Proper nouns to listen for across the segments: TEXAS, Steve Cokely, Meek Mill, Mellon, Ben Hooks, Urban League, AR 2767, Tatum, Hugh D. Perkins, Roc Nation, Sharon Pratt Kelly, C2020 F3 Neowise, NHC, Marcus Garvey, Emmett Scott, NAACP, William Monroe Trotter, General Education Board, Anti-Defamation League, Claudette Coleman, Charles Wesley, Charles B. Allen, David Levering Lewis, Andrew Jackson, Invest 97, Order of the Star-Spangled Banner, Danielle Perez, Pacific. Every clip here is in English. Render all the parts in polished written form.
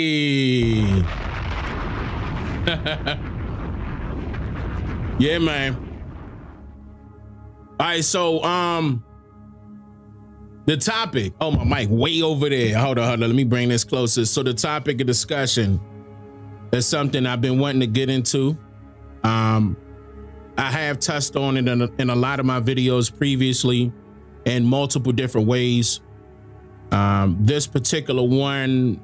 Hey. Yeah, man. All right, so the topic. Oh, my mic way over there. Hold on. Let me bring this closer. So the topic of discussion is something I've been wanting to get into. I have touched on it in a lot of my videos previously in multiple different ways. This particular one,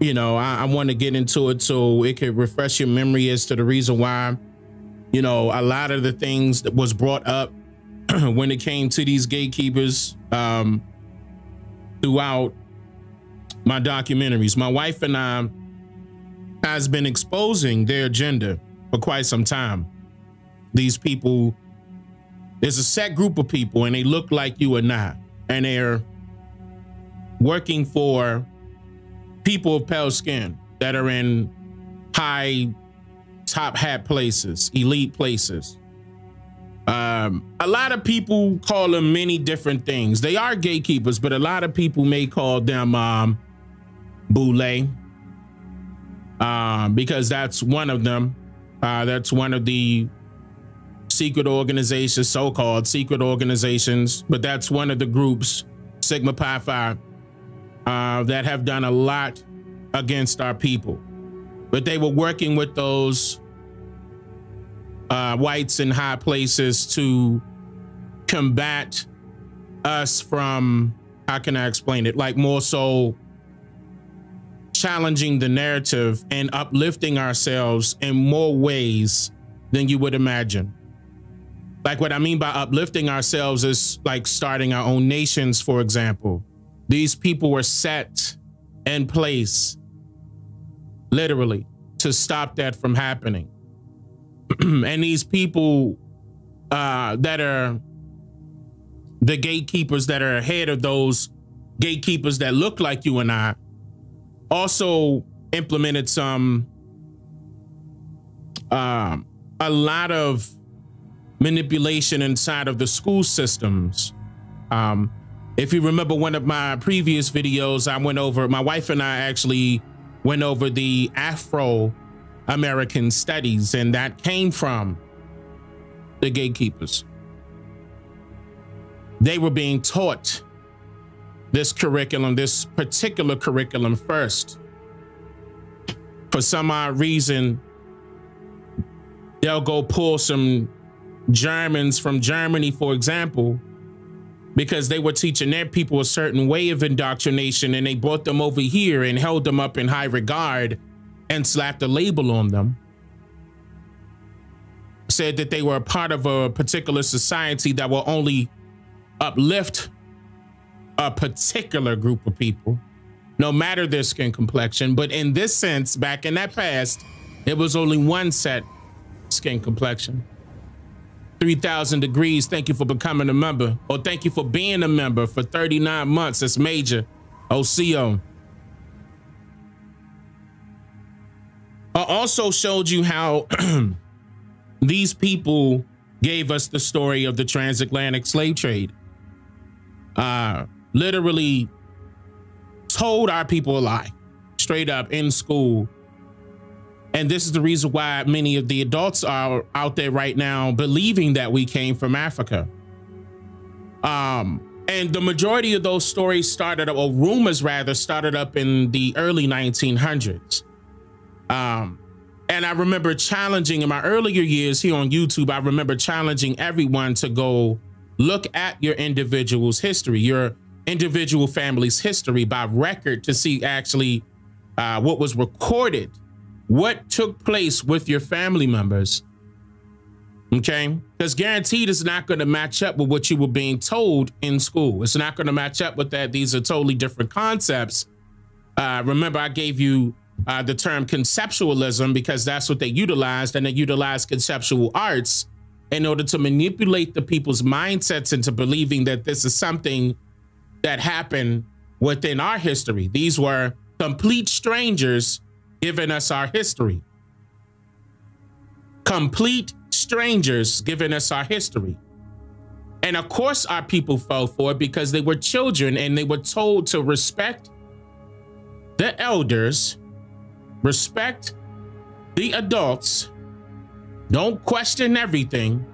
you know, I want to get into it so it could refresh your memory as to the reason why, you know, a lot of the things that was brought up when it came to these gatekeepers throughout my documentaries. My wife and I has been exposing their agenda for quite some time. These people, there's a set group of people and they look like you or not, and they're working for people of pale skin that are in high top hat places, elite places. A lot of people call them many different things. They are gatekeepers, but a lot of people may call them Boule, because that's one of them. That's one of the secret organizations, so-called secret organizations, but that's one of the groups, Sigma Pi Phi, that have done a lot against our people. But they were working with those whites in high places to combat us from, how can I explain it? Like more so challenging the narrative and uplifting ourselves in more ways than you would imagine. Like what I mean by uplifting ourselves is like starting our own nations, for example. These people were set in place, literally, to stop that from happening. And these people that are the gatekeepers that are ahead of those gatekeepers that look like you and I also implemented some a lot of manipulation inside of the school systems. If you remember one of my previous videos, I went over, my wife and I actually went over the Afro-American studies, and that came from the gatekeepers. They were being taught this curriculum, this particular curriculum first. For some odd reason, they'll go pull some Germans from Germany, for example, because they were teaching their people a certain way of indoctrination, and they brought them over here and held them up in high regard and slapped a label on them. Said that they were a part of a particular society that will only uplift a particular group of people, no matter their skin complexion. But in this sense, back in that past, it was only one set skin complexion. 3,000 degrees. Thank you for becoming a member, or thank you for being a member for 39 months. That's Major Oseo. I also showed you how these people gave us the story of the transatlantic slave trade. Literally told our people a lie, straight up in school. And this is the reason why many of the adults are out there right now believing that we came from Africa. And the majority of those stories started up, or rumors rather, started up in the early 1900s. And I remember challenging in my earlier years here on YouTube, I remember challenging everyone to go look at your individual's history, your individual family's history by record, to see actually what was recorded, what took place with your family members. Okay? Because guaranteed it's not going to match up with what you were being told in school. It's not going to match up with that. These are totally different concepts. Remember, I gave you the term conceptualism because that's what they utilized, and they utilized conceptual arts in order to manipulate the people's mindsets into believing that this is something that happened within our history. These were complete strangers giving us our history. Complete strangers giving us our history. And of course our people fell for it because they were children and they were told to respect the elders Respect the adults. Don't question everything.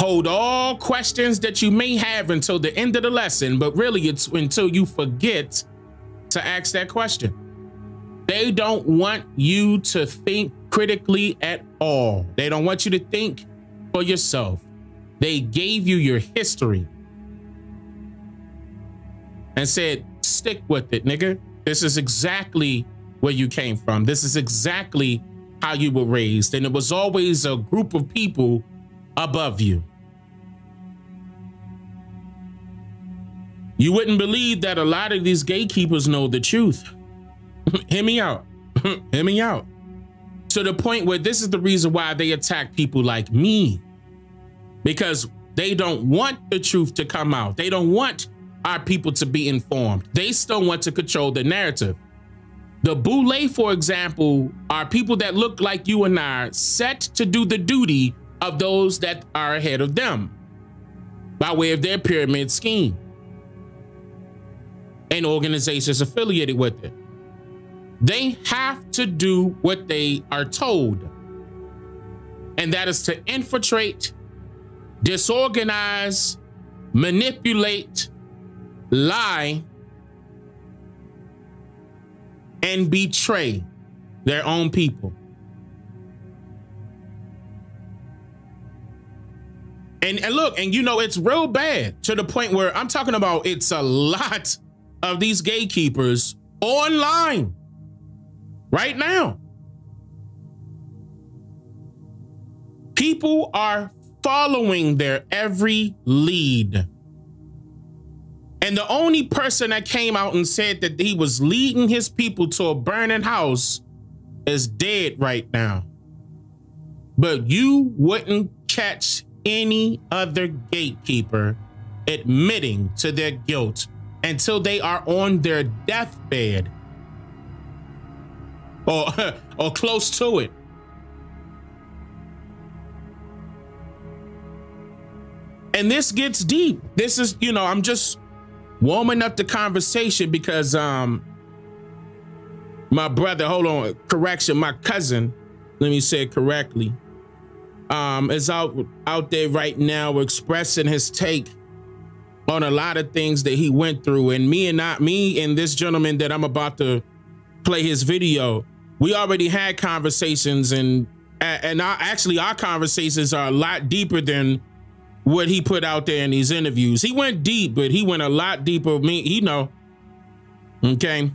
Hold all questions that you may have until the end of the lesson, but really it's until you forget to ask that question. They don't want you to think critically at all. They don't want you to think for yourself. They gave you your history and said, stick with it, nigga. This is exactly where you came from. This is exactly how you were raised. And it was always a group of people above you. You wouldn't believe that a lot of these gatekeepers know the truth. Hear me out. Hear me out. To the point where this is the reason why they attack people like me, because they don't want the truth to come out. They don't want our people to be informed. They still want to control the narrative. The Boule, for example, are people that look like you and I, set to do the duty of those that are ahead of them by way of their pyramid scheme and organizations affiliated with it. They have to do what they are told, and that is to infiltrate, disorganize, manipulate, lie, and betray their own people. And look, and you know, it's real bad to the point where I'm talking about it's a lot of these gatekeepers online right now. People are following their every lead. And the only person that came out and said that he was leading his people to a burning house is dead right now. But you wouldn't catch any other gatekeeper admitting to their guilt until they are on their deathbed or close to it. And this gets deep. This is, you know, I'm just warming up the conversation because my brother, hold on, correction, my cousin, let me say it correctly, is out there right now expressing his take on a lot of things that he went through. And me and this gentleman that I'm about to play his video, we already had conversations, and our conversations are a lot deeper than what he put out there in these interviews. He went deep, but he went a lot deeper. Me, you know, okay.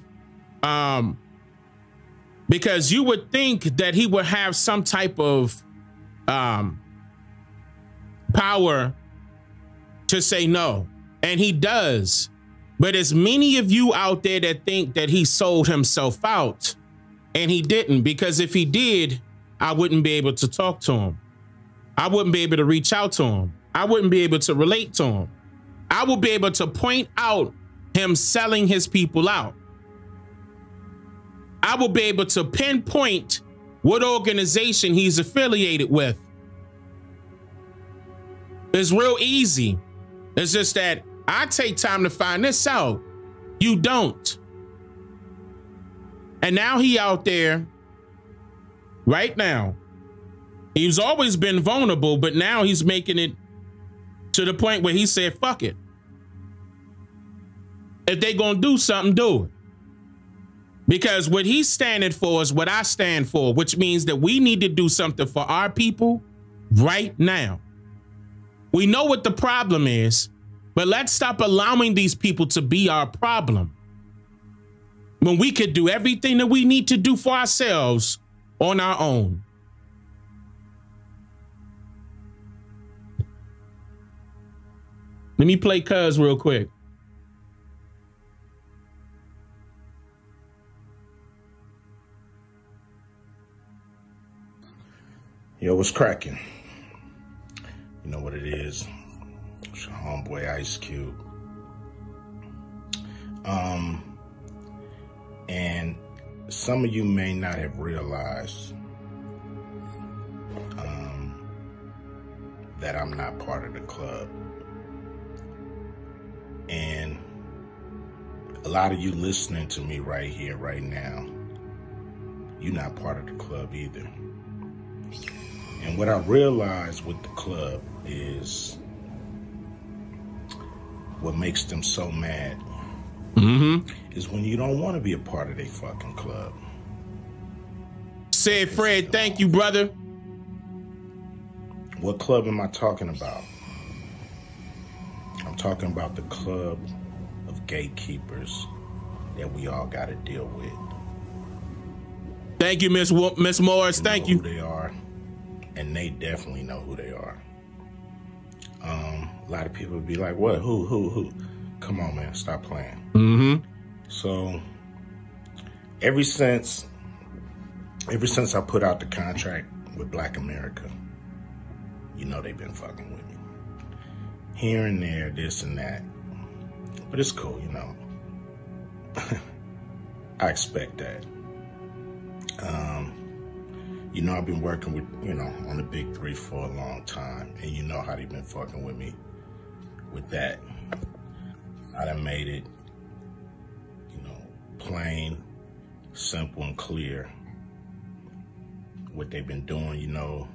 Because you would think that he would have some type of power to say no, and he does. But as many of you out there that think that he sold himself out, and he didn't, because if he did, I wouldn't be able to talk to him. I wouldn't be able to reach out to him. I wouldn't be able to relate to him. I would be able to point out him selling his people out. I will be able to pinpoint what organization he's affiliated with. It's real easy. It's just that I take time to find this out. You don't. And now he out there right now. He's always been vulnerable, but now he's making it to the point where he said, fuck it. If they gonna do something, do it. Because what he's standing for is what I stand for, which means that we need to do something for our people right now. We know what the problem is, but let's stop allowing these people to be our problem when we could do everything that we need to do for ourselves on our own. Let me play Cuz real quick. Yo, what's cracking? You know what it is. It's your homeboy Ice Cube. And some of you may not have realized that I'm not part of the club. And a lot of you listening to me right here, right now, you're not part of the club either. And what I realized with the club is what makes them so mad is when you don't want to be a part of their fucking club. Said Fred, thank you, brother. What club am I talking about? I'm talking about the club of gatekeepers that we all got to deal with. Thank you, Miss Morris. Thank you. Who they are, and they definitely know who they are. A lot of people be like, "What? Who?" Come on, man, stop playing. So, ever since I put out the contract with Black America, you know they've been fucking with me, here and there, this and that. But it's cool, you know. I expect that. You know, I've been working with, you know, on the Big Three for a long time, and you know how they've been fucking with me with that. I done made it, you know, plain, simple, and clear what they've been doing. You know,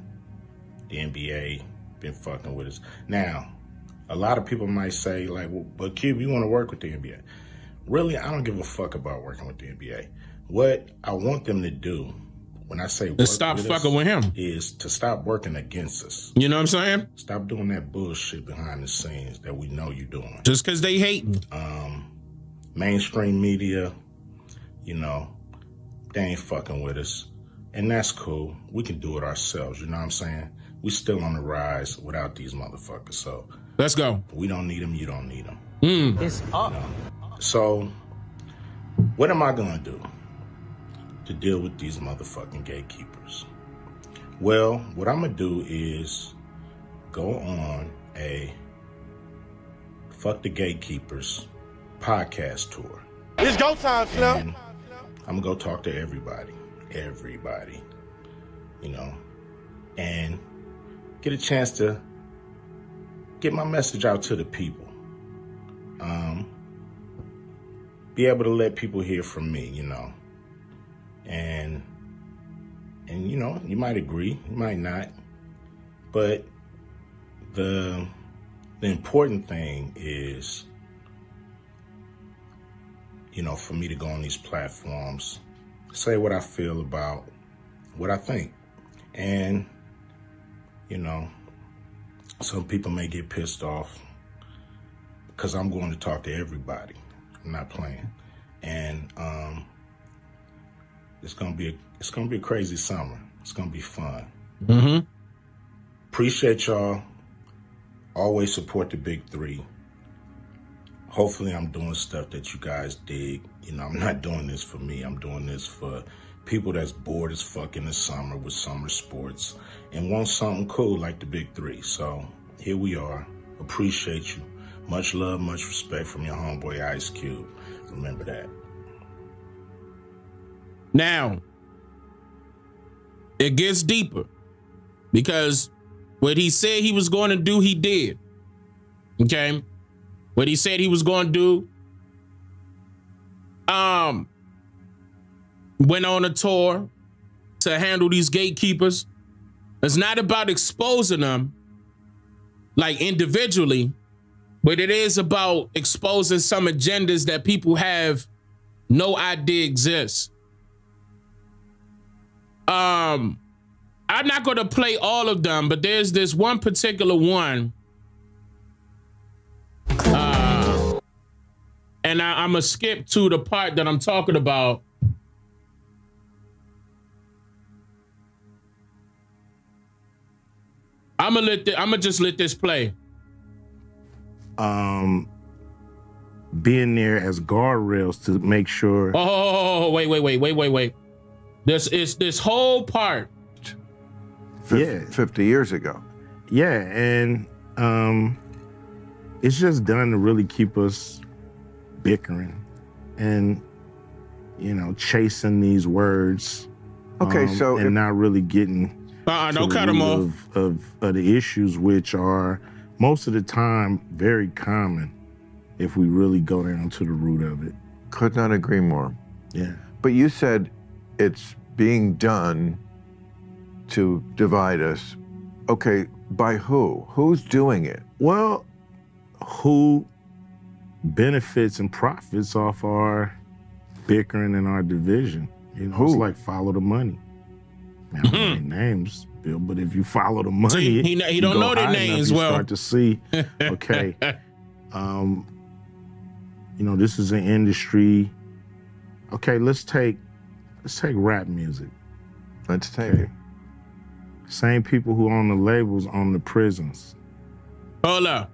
the NBA been fucking with us. Now, a lot of people might say, like, well, but Cube, you want to work with the NBA? Really, I don't give a fuck about working with the NBA. What I want them to do, when I say work, stop fucking with him, is to stop working against us. You know what I'm saying? Stop doing that bullshit behind the scenes that we know you're doing. Just because they hating. Mainstream media, you know, they ain't fucking with us. And that's cool. We can do it ourselves. You know what I'm saying? We still on the rise without these motherfuckers. So let's go. We don't need them. You don't need them. It's up. You know? So what am I going to do to deal with these motherfucking gatekeepers? Well, what I'm going to do is go on a Fuck the Gatekeepers podcast tour. It's go time, Slim. I'm going to go talk to everybody, you know, and get a chance to get my message out to the people. Be able to let people hear from me, you know. And you know, you might agree, you might not, but the important thing is, you know, for me to go on these platforms, say what I feel about what I think. And, you know, some people may get pissed off because I'm going to talk to everybody. I'm not playing. And, It's gonna be a crazy summer. It's gonna be fun. Appreciate y'all. Always support the Big Three. Hopefully, I'm doing stuff that you guys dig. You know, I'm not doing this for me. I'm doing this for people that's bored as fuck in the summer with summer sports and want something cool like the Big Three. So here we are. Appreciate you. Much love, much respect from your homeboy Ice Cube. Remember that. Now, it gets deeper because what he said he was going to do, he did. Okay? What he said he was going to do, went on a tour to handle these gatekeepers. It's not about exposing them like individually, but it is about exposing some agendas that people have no idea exist. I'm not going to play all of them, but there's this one particular one. And I'm going to skip to the part that I'm talking about. I'm going to just let this play. Being there as guardrails to make sure. Oh, wait. This whole part. 50 years ago. Yeah, and it's just done to really keep us bickering and, you know, chasing these words. Okay, so and not really getting don't cut them off of the issues, which are most of the time very common if we really go down to the root of it. Could not agree more. Yeah. But you said it's being done to divide us. Okay, by who? Who's doing it? Well, who benefits and profits off our bickering and our division? You know, it's like follow the money. Now, I don't know names, Bill, but if you follow the money, so he don't know their names well. You start to see, okay, you know, this is an industry. Okay, let's take rap music. Let's take it. Same people who own the labels own the prisons. Hold up.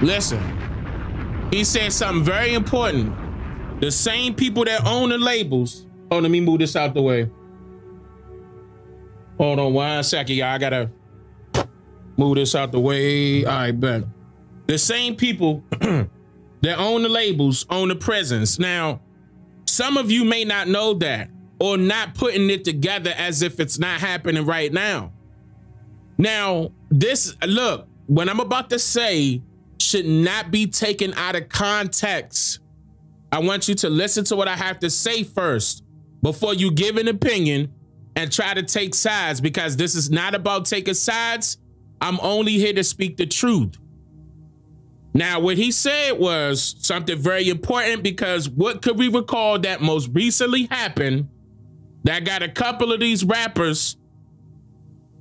Listen, he said something very important. The same people that own the labels. Oh, let me move this out the way. Hold on one second, y'all. I gotta move this out the way. All right, bet. The same people that own the labels own the prisons. Now, some of you may not know that, or not putting it together as if it's not happening right now. Now, this, look, what I'm about to say should not be taken out of context. I want you to listen to what I have to say first before you give an opinion and try to take sides, because this is not about taking sides. I'm only here to speak the truth. Now, what he said was something very important, because what could we recall that most recently happened that got a couple of these rappers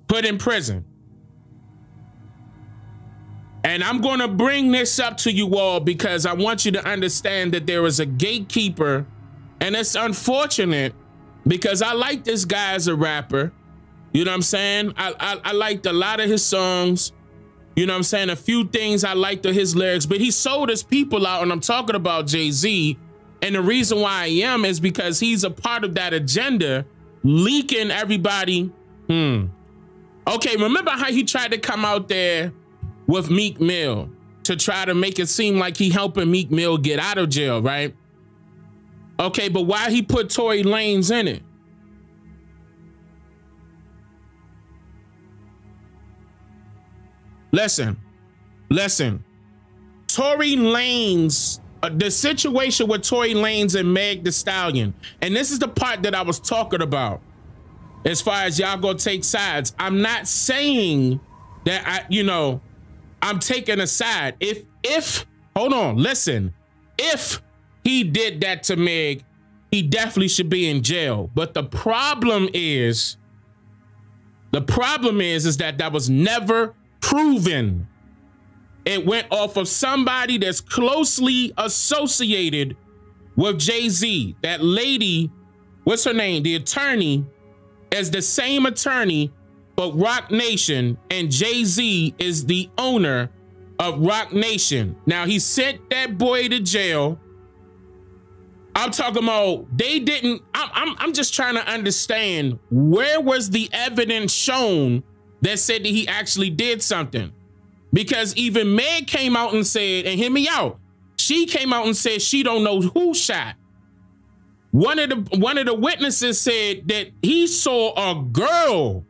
put in prison? And I'm going to bring this up to you all because I want you to understand that there is a gatekeeper, and it's unfortunate because I like this guy as a rapper. You know what I'm saying? I liked a lot of his songs. You know what I'm saying? A few things I liked of his lyrics, but he sold his people out, and I'm talking about Jay-Z. And the reason why I am is because he's a part of that agenda, leaking everybody. Okay, remember how he tried to come out there with Meek Mill to try to make it seem like he helping Meek Mill get out of jail, right? Okay, but why he put Tory Lanez in it? Listen. Tory Lanez, the situation with Tory Lanez and Meg Thee Stallion, and this is the part that I was talking about as far as y'all gonna take sides. I'm not saying that I'm taking a side. If hold on, listen, if he did that to Meg, he definitely should be in jail. But the problem is that that was never proven. It went off of somebody that's closely associated with Jay-Z. That lady, what's her name? The attorney is the same attorney, but Roc Nation, and Jay-Z is the owner of Roc Nation. Now, he sent that boy to jail. I'm talking about they didn't. I'm just trying to understand, where was the evidence shown that said that he actually did something? Because even Meg came out and said, and hear me out, she came out and said she don't know who shot. One of the witnesses said that he saw a girl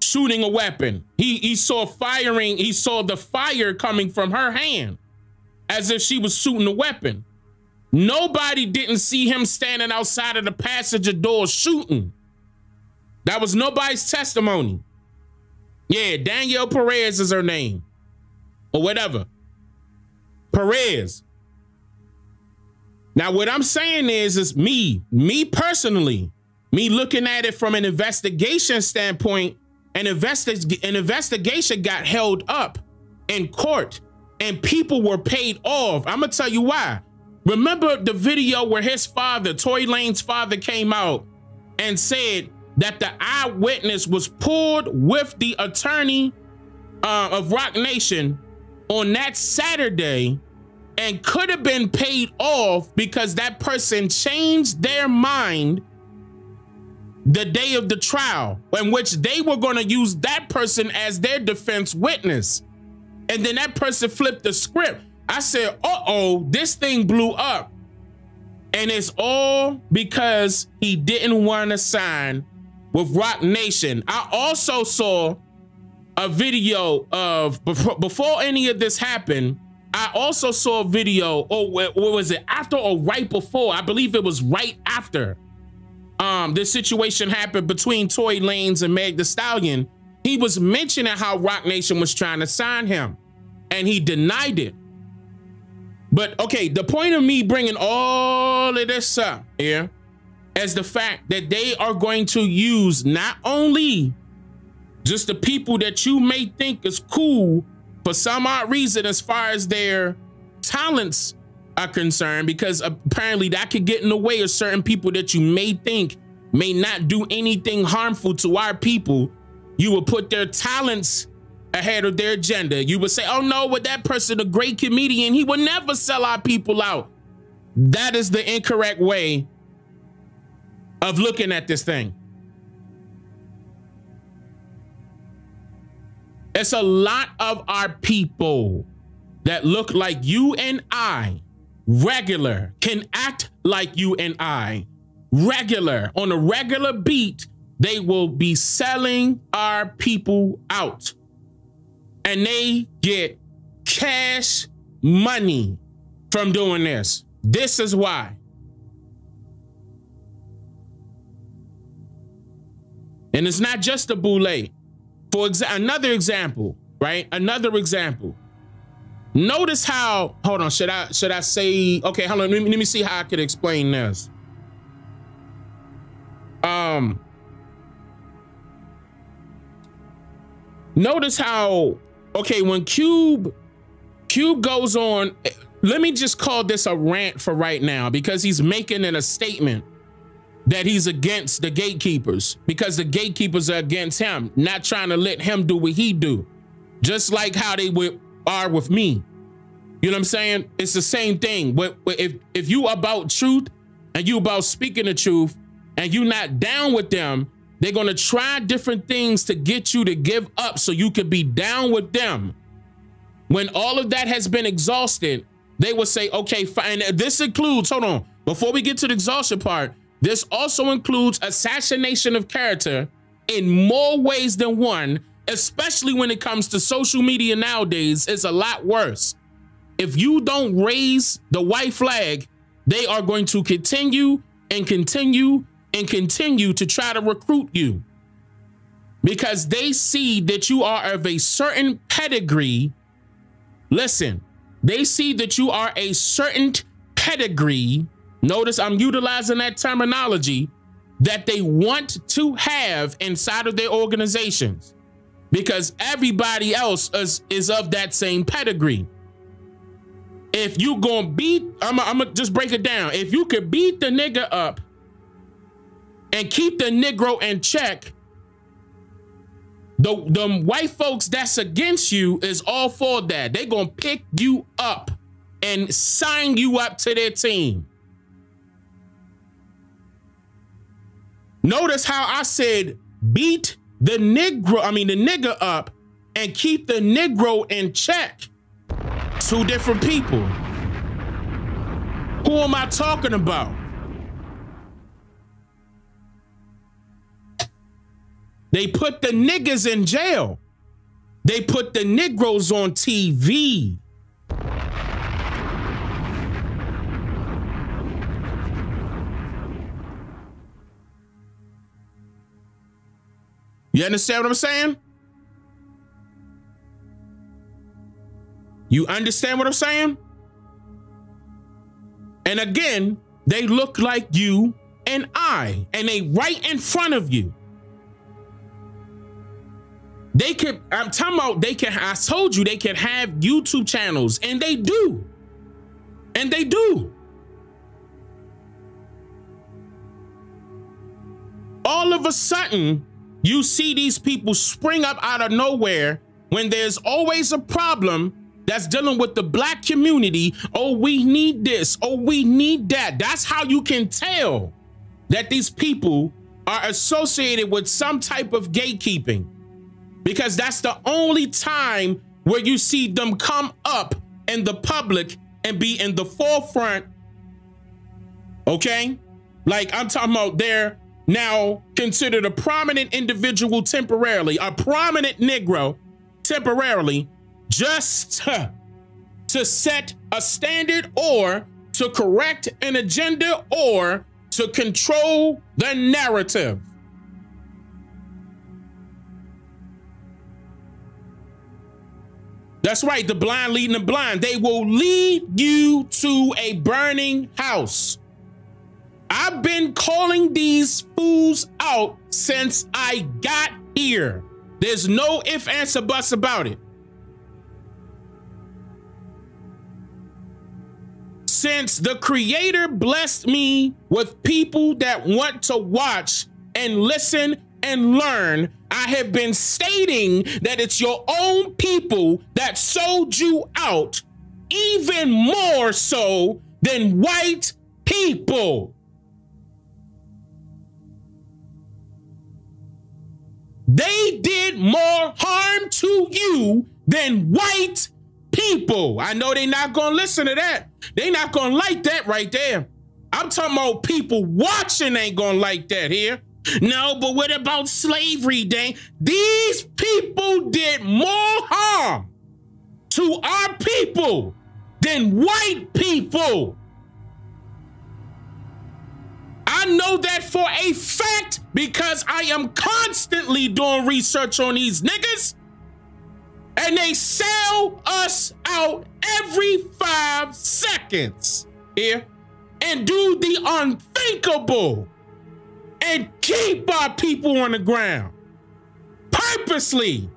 shooting a weapon. He saw firing. He saw the fire coming from her hand as if she was shooting a weapon. Nobody didn't see him standing outside of the passenger door shooting. That was nobody's testimony. Yeah, Danielle Perez is her name or whatever. Perez. Now, what I'm saying is me personally, me looking at it from an investigation standpoint, an investigation got held up in court and people were paid off. I'm going to tell you why. Remember the video where his father, Tory Lanez's father, came out and said that the eyewitness was pulled with the attorney of Roc Nation on that Saturday and could have been paid off because that person changed their mind the day of the trial, in which they were going to use that person as their defense witness. And then that person flipped the script. I said, uh-oh, this thing blew up. And it's all because he didn't want to sign with Roc Nation. I also saw a video of, before any of this happened, I also saw a video, or was it after or right before? I believe it was right after this situation happened between Tory Lanez and Meg Thee Stallion. He was mentioning how Roc Nation was trying to sign him, and he denied it. But okay, the point of me bringing all of this up here is the fact that they are going to use not only just the people that you may think is cool for some odd reason as far as their talents are concerned, because apparently that could get in the way of certain people that you may think may not do anything harmful to our people. You will put their talents ahead of their agenda. You would say, oh no, but that person, a great comedian, he would never sell our people out. That is the incorrect way of looking at this thing. It's a lot of our people that look like you and I, regular, can act like you and I, regular, on a regular beat. They will be selling our people out. And they get cash money from doing this. This is why. And it's not just the Boule. For another example, right? Another example. Notice how, hold on, should I say, okay, hold on, let me see how I could explain this. Notice how, okay, when Cube goes on, let me just call this a rant for right now, because he's making a statement that he's against the gatekeepers, because the gatekeepers are against him, not trying to let him do what he do, just like how they are with me. You know what I'm saying? It's the same thing. If you about truth and you about speaking the truth and you not down with them, they're going to try different things to get you to give up so you can be down with them. When all of that has been exhausted, they will say, okay, fine. And this includes, hold on, before we get to the exhaustion part, this also includes assassination of character in more ways than one, especially when it comes to social media nowadays. It's a lot worse. If you don't raise the white flag, they are going to continue and continue and continue to try to recruit you, because they see that you are of a certain pedigree. Listen, they see that you are a certain pedigree. Notice I'm utilizing that terminology that they want to have inside of their organizations, because everybody else is of that same pedigree. If you gonna beat, I'm gonna just break it down. If you could beat the nigga up and keep the Negro in check, the white folks that's against you is all for that. They gonna pick you up and sign you up to their team. Notice how I said beat the Negro, I mean the nigga up, and keep the Negro in check. Two different people. Who am I talking about? They put the niggas in jail. They put the Negroes on TV. You understand what I'm saying? You understand what I'm saying? And again, they look like you and I, and they right in front of you. They could, I'm talking about, they can, I told you, they can have YouTube channels, and they do. And they do. All of a sudden, you see these people spring up out of nowhere when there's always a problem that's dealing with the black community. Oh, we need this. Oh, we need that. That's how you can tell that these people are associated with some type of gatekeeping, because that's the only time where you see them come up in the public and be in the forefront. Okay? Like I'm talking about, they're now considered a prominent individual temporarily, a prominent Negro temporarily, just to set a standard or to correct an agenda or to control the narrative. That's right, the blind leading the blind. They will lead you to a burning house. I've been calling these fools out since I got here. There's no ifs, ands, or buts about it. Since the Creator blessed me with people that want to watch and listen and learn, I have been stating that it's your own people that sold you out, even more so than white people. They did more harm to you than white people. I know they're not going to listen to that. They're not going to like that right there. I'm talking about people watching ain't going to like that here. No, but what about slavery, Dane? These people did more harm to our people than white people. I know that for a fact because I am constantly doing research on these niggas, and they sell us out every 5 seconds here and do the unthinkable and keep our people on the ground purposely.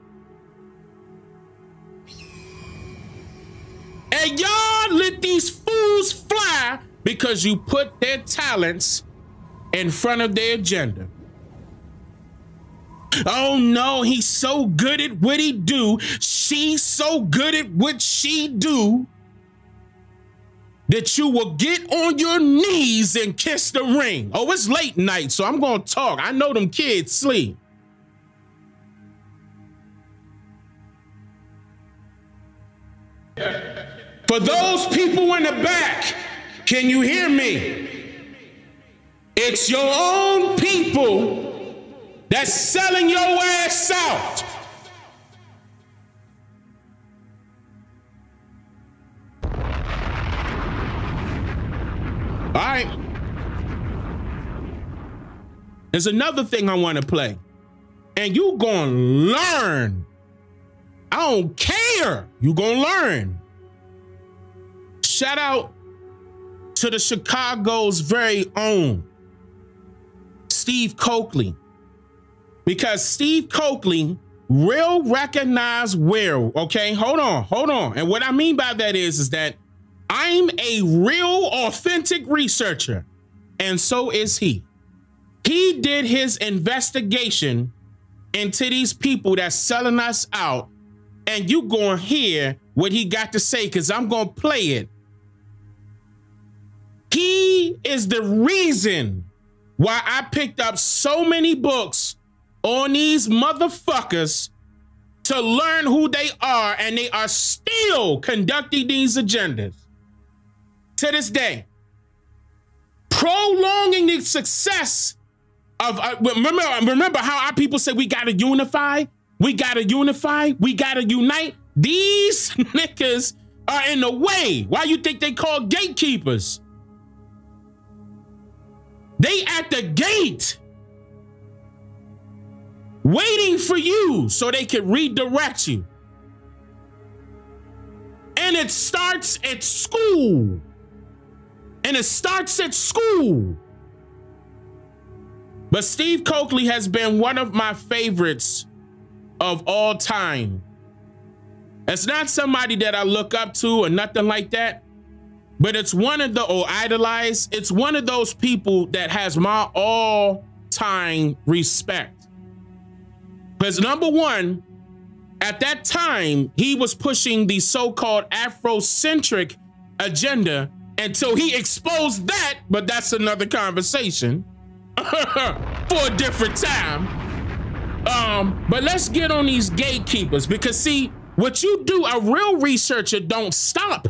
And y'all let these fools fly because you put their talents in front of their agenda. Oh no, he's so good at what he do. She's so good at what she do that you will get on your knees and kiss the ring. Oh, it's late night, so I'm gonna talk. I know them kids sleep. For those people in the back, can you hear me? It's your own people that's selling your ass out. All right. There's another thing I want to play, and you gonna learn. I don't care. You gonna learn. Shout out to the Chicago's very own Steve Cokely, because Steve Cokely will recognize will. Okay, hold on. And what I mean by that is that I'm a real, authentic researcher, and so is he. He did his investigation into these people that's selling us out, and you gonna hear what he got to say, because I'm gonna play it. He is the reason why I picked up so many books on these motherfuckers to learn who they are, and they are still conducting these agendas to this day, prolonging the success of, remember how our people say, we gotta unify, we gotta unify, we gotta unite. These niggas are in the way. Why you think they call gatekeepers? They at the gate waiting for you so they can redirect you. And it starts at school. And it starts at school. But Steve Cokely has been one of my favorites of all time. It's not somebody that I look up to or nothing like that, but it's one of the, or idolize, it's one of those people that has my all-time respect. Because number one, at that time, he was pushing the so-called Afrocentric agenda until he exposed that, but that's another conversation for a different time. But let's get on these gatekeepers, because see, what you do, a real researcher don't stop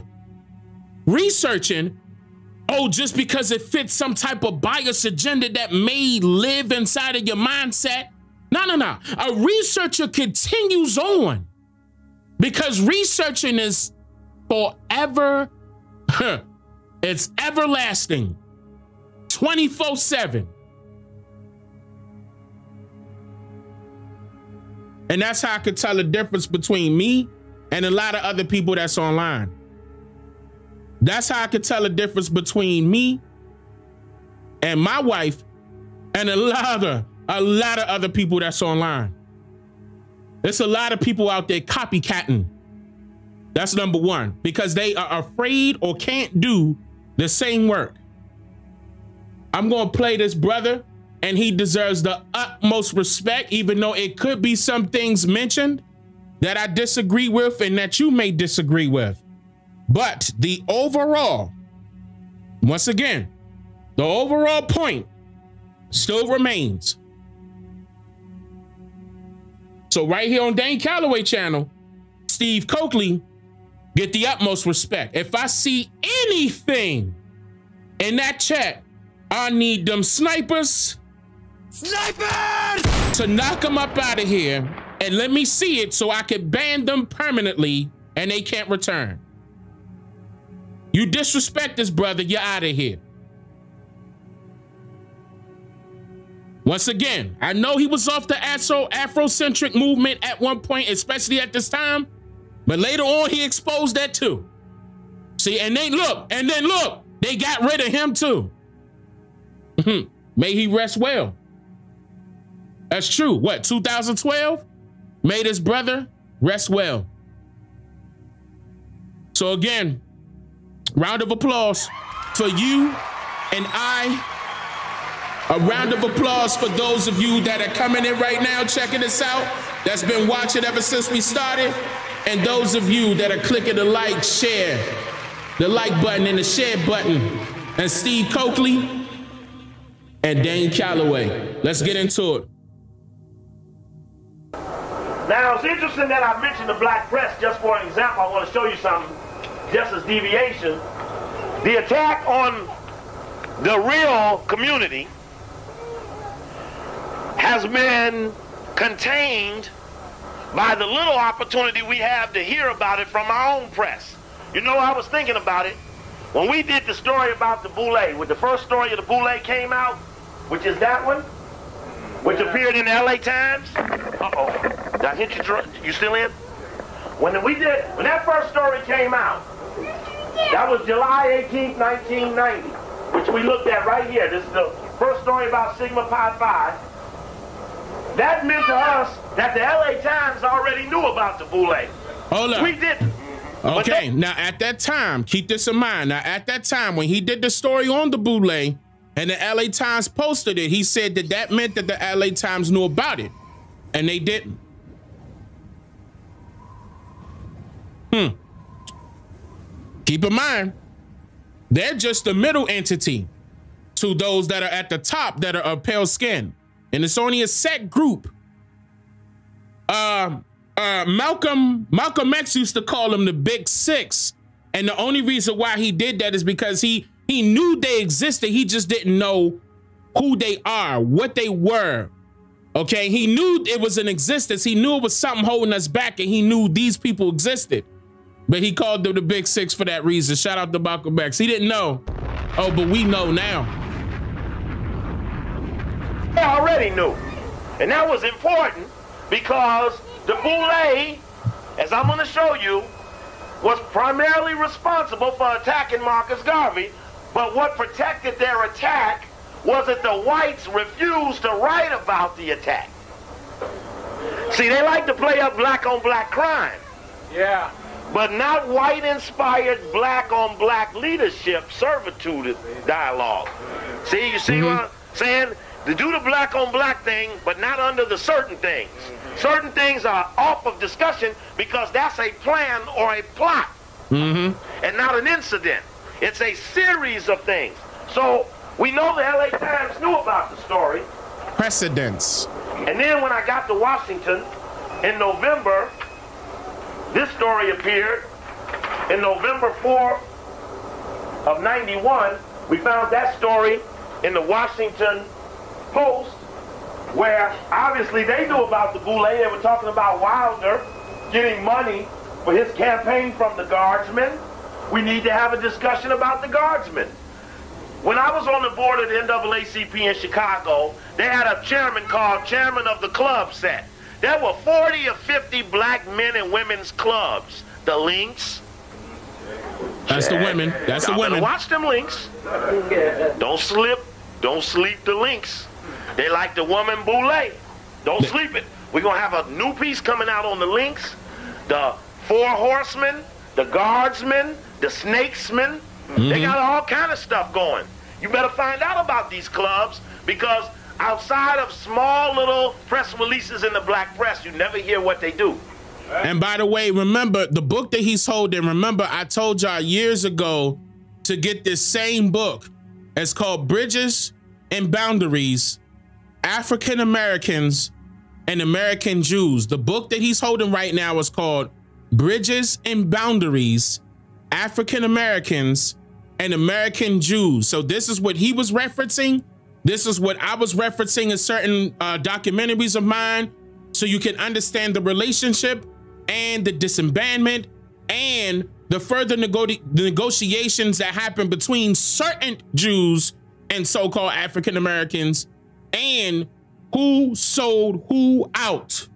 researching, oh, just because it fits some type of bias agenda that may live inside of your mindset. No. A researcher continues on, because researching is forever. It's everlasting. 24/7. And that's how I could tell the difference between me and a lot of other people that's online. That's how I could tell the difference between me and my wife and a lot of other people that's online. There's a lot of people out there copycatting. That's number one, because they are afraid or can't do the same work. I'm going to play this brother, and he deserves the utmost respect, even though it could be some things mentioned that I disagree with and that you may disagree with. But the overall, once again, the overall point still remains. So right here on Dane Calloway channel, Steve Cokely get the utmost respect. If I see anything in that chat, I need them snipers to knock them up out of here and let me see it so I can ban them permanently and they can't return. You disrespect this brother, you're out of here. Once again, I know he was off the Afrocentric movement at one point, especially at this time, but later on he exposed that too. See, and then look, they got rid of him too. May he rest well. That's true. What, 2012? May this brother rest well. So again, round of applause for you and I. A round of applause for those of you that are coming in right now, checking us out, that's been watching ever since we started, and those of you that are clicking the like, share, the like button and the share button, and Steve Cokely, and Dane Calloway. Let's get into it. Now, it's interesting that I mentioned the black press. Just for an example, I want to show you something, just as deviation. The attack on the real community has been contained by the little opportunity we have to hear about it from our own press. You know, I was thinking about it. When we did the story about the Boule, when the first story of the Boule came out, which is that one, which appeared in the LA Times. Uh-oh, did I hit you? You still in? When that first story came out, that was July 18, 1990, which we looked at right here. This is the first story about Sigma Pi Phi. That meant to us that the LA Times already knew about the Boule. Hold up. We didn't. Okay, now at that time, keep this in mind. Now at that time, when he did the story on the Boule and the LA Times posted it, he said that that meant that the LA Times knew about it, and they didn't. Keep in mind, they're just the middle entity to those that are at the top that are of pale skin, and it's only a set group. Malcolm X used to call them the Big Six, and the only reason why he did that is because he knew they existed. He just didn't know who they are, what they were. Okay, he knew it was an existence. He knew it was something holding us back, and he knew these people existed, but he called them the Big Six for that reason. Shout out to Malcolm X. He didn't know. Oh, but we know now. They already knew, and that was important because the Boule, as I'm going to show you, was primarily responsible for attacking Marcus Garvey, but what protected their attack was that the whites refused to write about the attack. See, they like to play up black-on-black crime. Yeah. But not white-inspired black-on-black leadership servitude dialogue. See, you see what I'm saying? They do the black-on-black thing, but not under the certain things. Certain things are off of discussion because that's a plan or a plot and not an incident. It's a series of things. So we know the LA Times knew about the story. Precedence. And then when I got to Washington in November, this story appeared in November 4 of 91. We found that story in the Washington Post, where obviously they knew about the Boule. They were talking about Wilder getting money for his campaign from the guardsmen. We need to have a discussion about the guardsmen. When I was on the board of the NAACP in Chicago, they had a chairman called Chairman of the Club Set. There were 40 or 50 black men and women's clubs. The Lynx. That's the women. That's the women. Watch them Lynx. Don't slip. Don't sleep the Lynx. They like the woman Boule. Don't sleep it. We're going to have a new piece coming out on the Lynx. The Four Horsemen, the Guardsmen, the Snakesmen. Mm-hmm. They got all kind of stuff going. You better find out about these clubs, because outside of small little press releases in the black press, you never hear what they do. And by the way, remember the book that he's holding. Remember, I told y'all years ago to get this same book. It's called Bridges and Boundaries, African Americans and American Jews. The book that he's holding right now is called Bridges and Boundaries, African Americans and American Jews. So this is what he was referencing. This is what I was referencing in certain documentaries of mine, so you can understand the relationship and the disbandment and the further negotiations that happened between certain Jews and so-called African Americans, and who sold who out.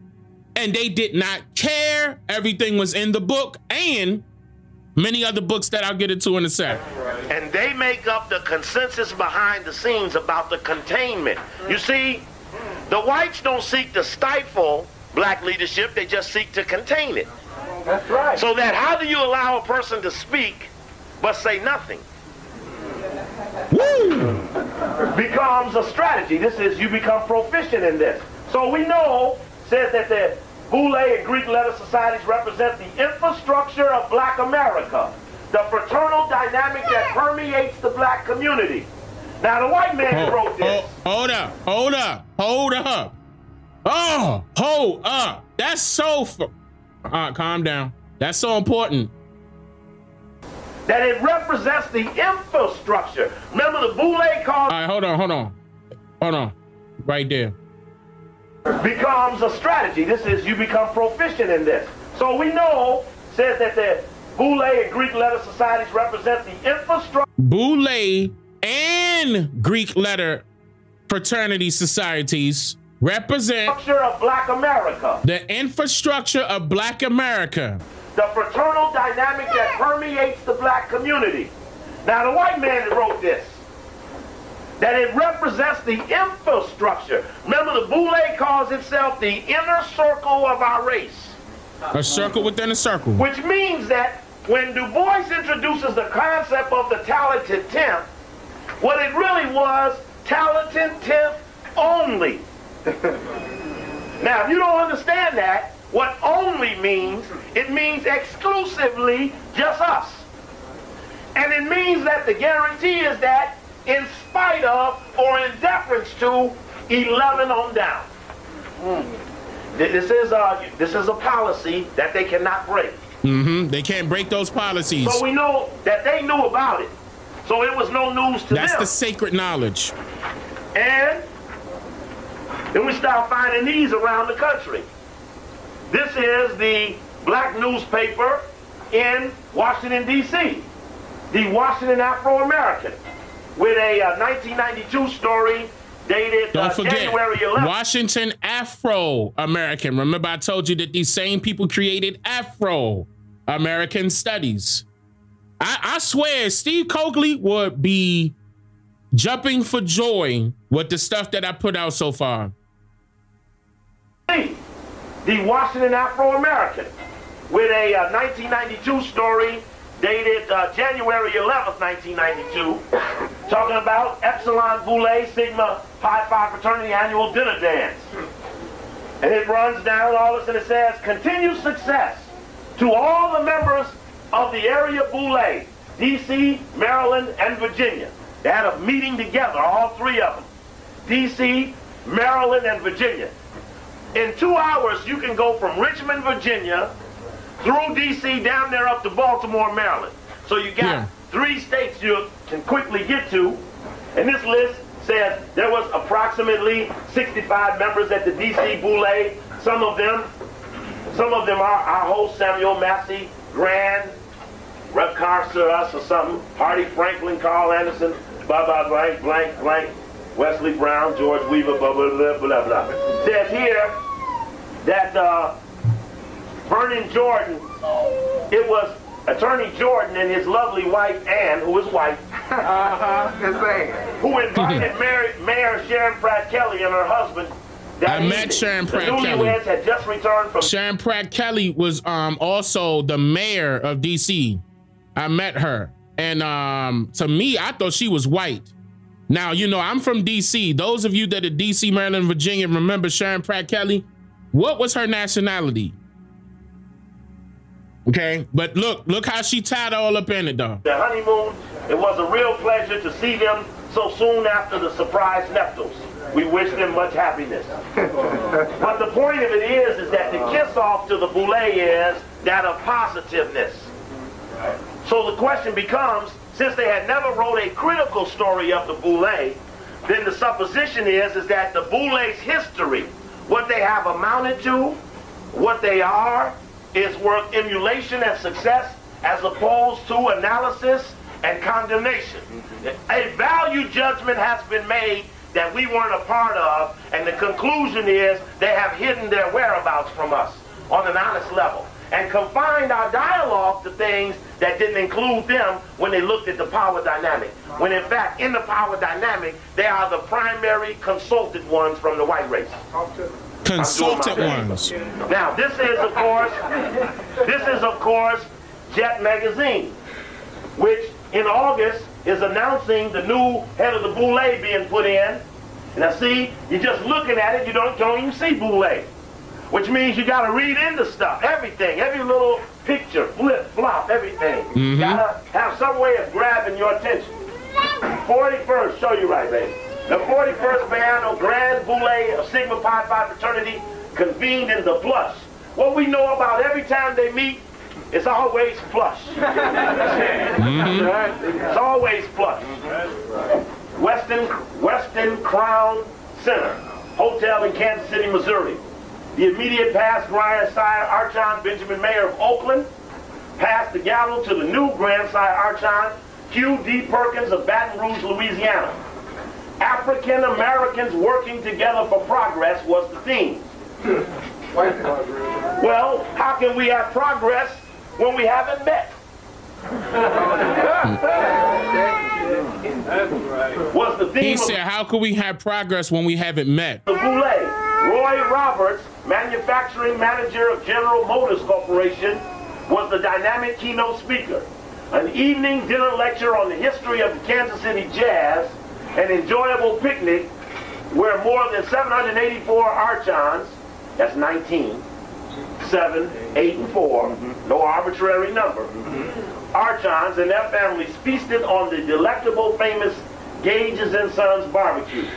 And they did not care. Everything was in the book and many other books that I'll get into in a sec. And they make up the consensus behind the scenes about the containment. You see, the whites don't seek to stifle black leadership, they just seek to contain it. That's right. So that how do you allow a person to speak but say nothing? Woo! Becomes a strategy. This is, you become proficient in this. So we know, says that the Boule and Greek letter societies represent the infrastructure of black America, the fraternal dynamic that permeates the black community. Now the white man wrote this. Hold up. That's so, all right, calm down. That's so important. That it represents the infrastructure. Remember the Boule called. All right, hold on. Right there. Becomes a strategy. This is, you become proficient in this. So we know, says that the Boule and Greek letter societies represent the infrastructure. Boule and Greek letter fraternity societies represent infrastructure of black America. The infrastructure of black America. The fraternal dynamic that permeates the black community. Now the white man wrote this. That it represents the infrastructure. Remember, the Boule calls itself the inner circle of our race. A circle within a circle. Which means that when Du Bois introduces the concept of the talented tenth, what it really was, talented tenth only. Now, if you don't understand that, what only means, it means exclusively just us. And it means that the guarantee is that in spite of or in deference to 11 on down. This is a policy that they cannot break. Mm-hmm. They can't break those policies. So we know that they knew about it. So it was no news to them. That's the sacred knowledge. And then we start finding these around the country. This is the black newspaper in Washington, D.C., the Washington Afro-American, with a 1992 story dated January 11th. Washington Afro-American. Remember, I told you that these same people created Afro-American studies. I swear, Steve Cokely would be jumping for joy with the stuff that I put out so far. The Washington Afro-American, with a 1992 story dated January 11th, 1992, talking about Epsilon Boule Sigma Pi Phi Fraternity Annual Dinner Dance. And it runs down all this and it says, continued success to all the members of the area Boule, D.C., Maryland, and Virginia. They had a meeting together, all three of them, D.C., Maryland, and Virginia. In 2 hours, you can go from Richmond, Virginia, through D.C., down there up to Baltimore, Maryland. So you got three states you can quickly get to. And this list says there was approximately 65 members at the D.C. Boule. Some of them are our host, Samuel Massey, Grand, Rep Costa us or something, Hardy Franklin, Carl Anderson, blah, blah, blank, blank, blank, Wesley Brown, George Weaver, blah, blah, blah, blah, blah. Says here that Vernon Jordan, it was Attorney Jordan and his lovely wife, Ann, who is white, who invited Mayor Sharon Pratt Kelly and her husband. I met Sharon Pratt Kelly. Had just returned from Sharon Pratt Kelly was also the mayor of D.C. I met her, and to me, I thought she was white. Now, you know, I'm from D.C. Those of you that are D.C., Maryland, Virginia, remember Sharon Pratt Kelly? What was her nationality? Okay, but look how she tied all up in it, though. The honeymoon, it was a real pleasure to see them so soon after the surprise nuptials. We wish them much happiness. But the point of it is that the kiss off to the Boule is that of positiveness. So the question becomes, since they had never wrote a critical story of the Boule, then the supposition is that the Boule's history, what they have amounted to, what they are, is worth emulation and success as opposed to analysis and condemnation. A value judgment has been made that we weren't a part of, and the conclusion is they have hidden their whereabouts from us on an honest level and confined our dialogue to things that didn't include them when they looked at the power dynamic, when in fact in the power dynamic they are the primary consulted ones from the white race. Consulted ones. Now this is of course Jet Magazine, which in August is announcing the new head of the Boule being put in. And I see, you're just looking at it, you don't even see Boule. Which means you gotta read into stuff, everything, every little picture, flip, flop, everything. Mm-hmm. Gotta have some way of grabbing your attention. 41st, show you right, baby. The 41st Biennial Grand Boule of Sigma Pi Phi fraternity convened in the plush. What we know about every time they meet, it's always plush. Mm-hmm. It's always plush. Western Crown Center, hotel in Kansas City, Missouri. The immediate past, Ryan Sire Archon, Benjamin Mayor of Oakland, passed the gavel to the new Grand Sire Archon, Hugh D. Perkins of Baton Rouge, Louisiana. African Americans working together for progress was the theme. Well, how can we have progress when we haven't met? Was the theme he said, how could we have progress when we haven't met? The Boule, Roy Roberts, manufacturing manager of General Motors Corporation, was the dynamic keynote speaker. An evening dinner lecture on the history of the Kansas City Jazz, an enjoyable picnic where more than 784 Archons, that's 19, 7, 8, and 4, no arbitrary number, Archons and their families feasted on the delectable famous Gages and Sons barbecue.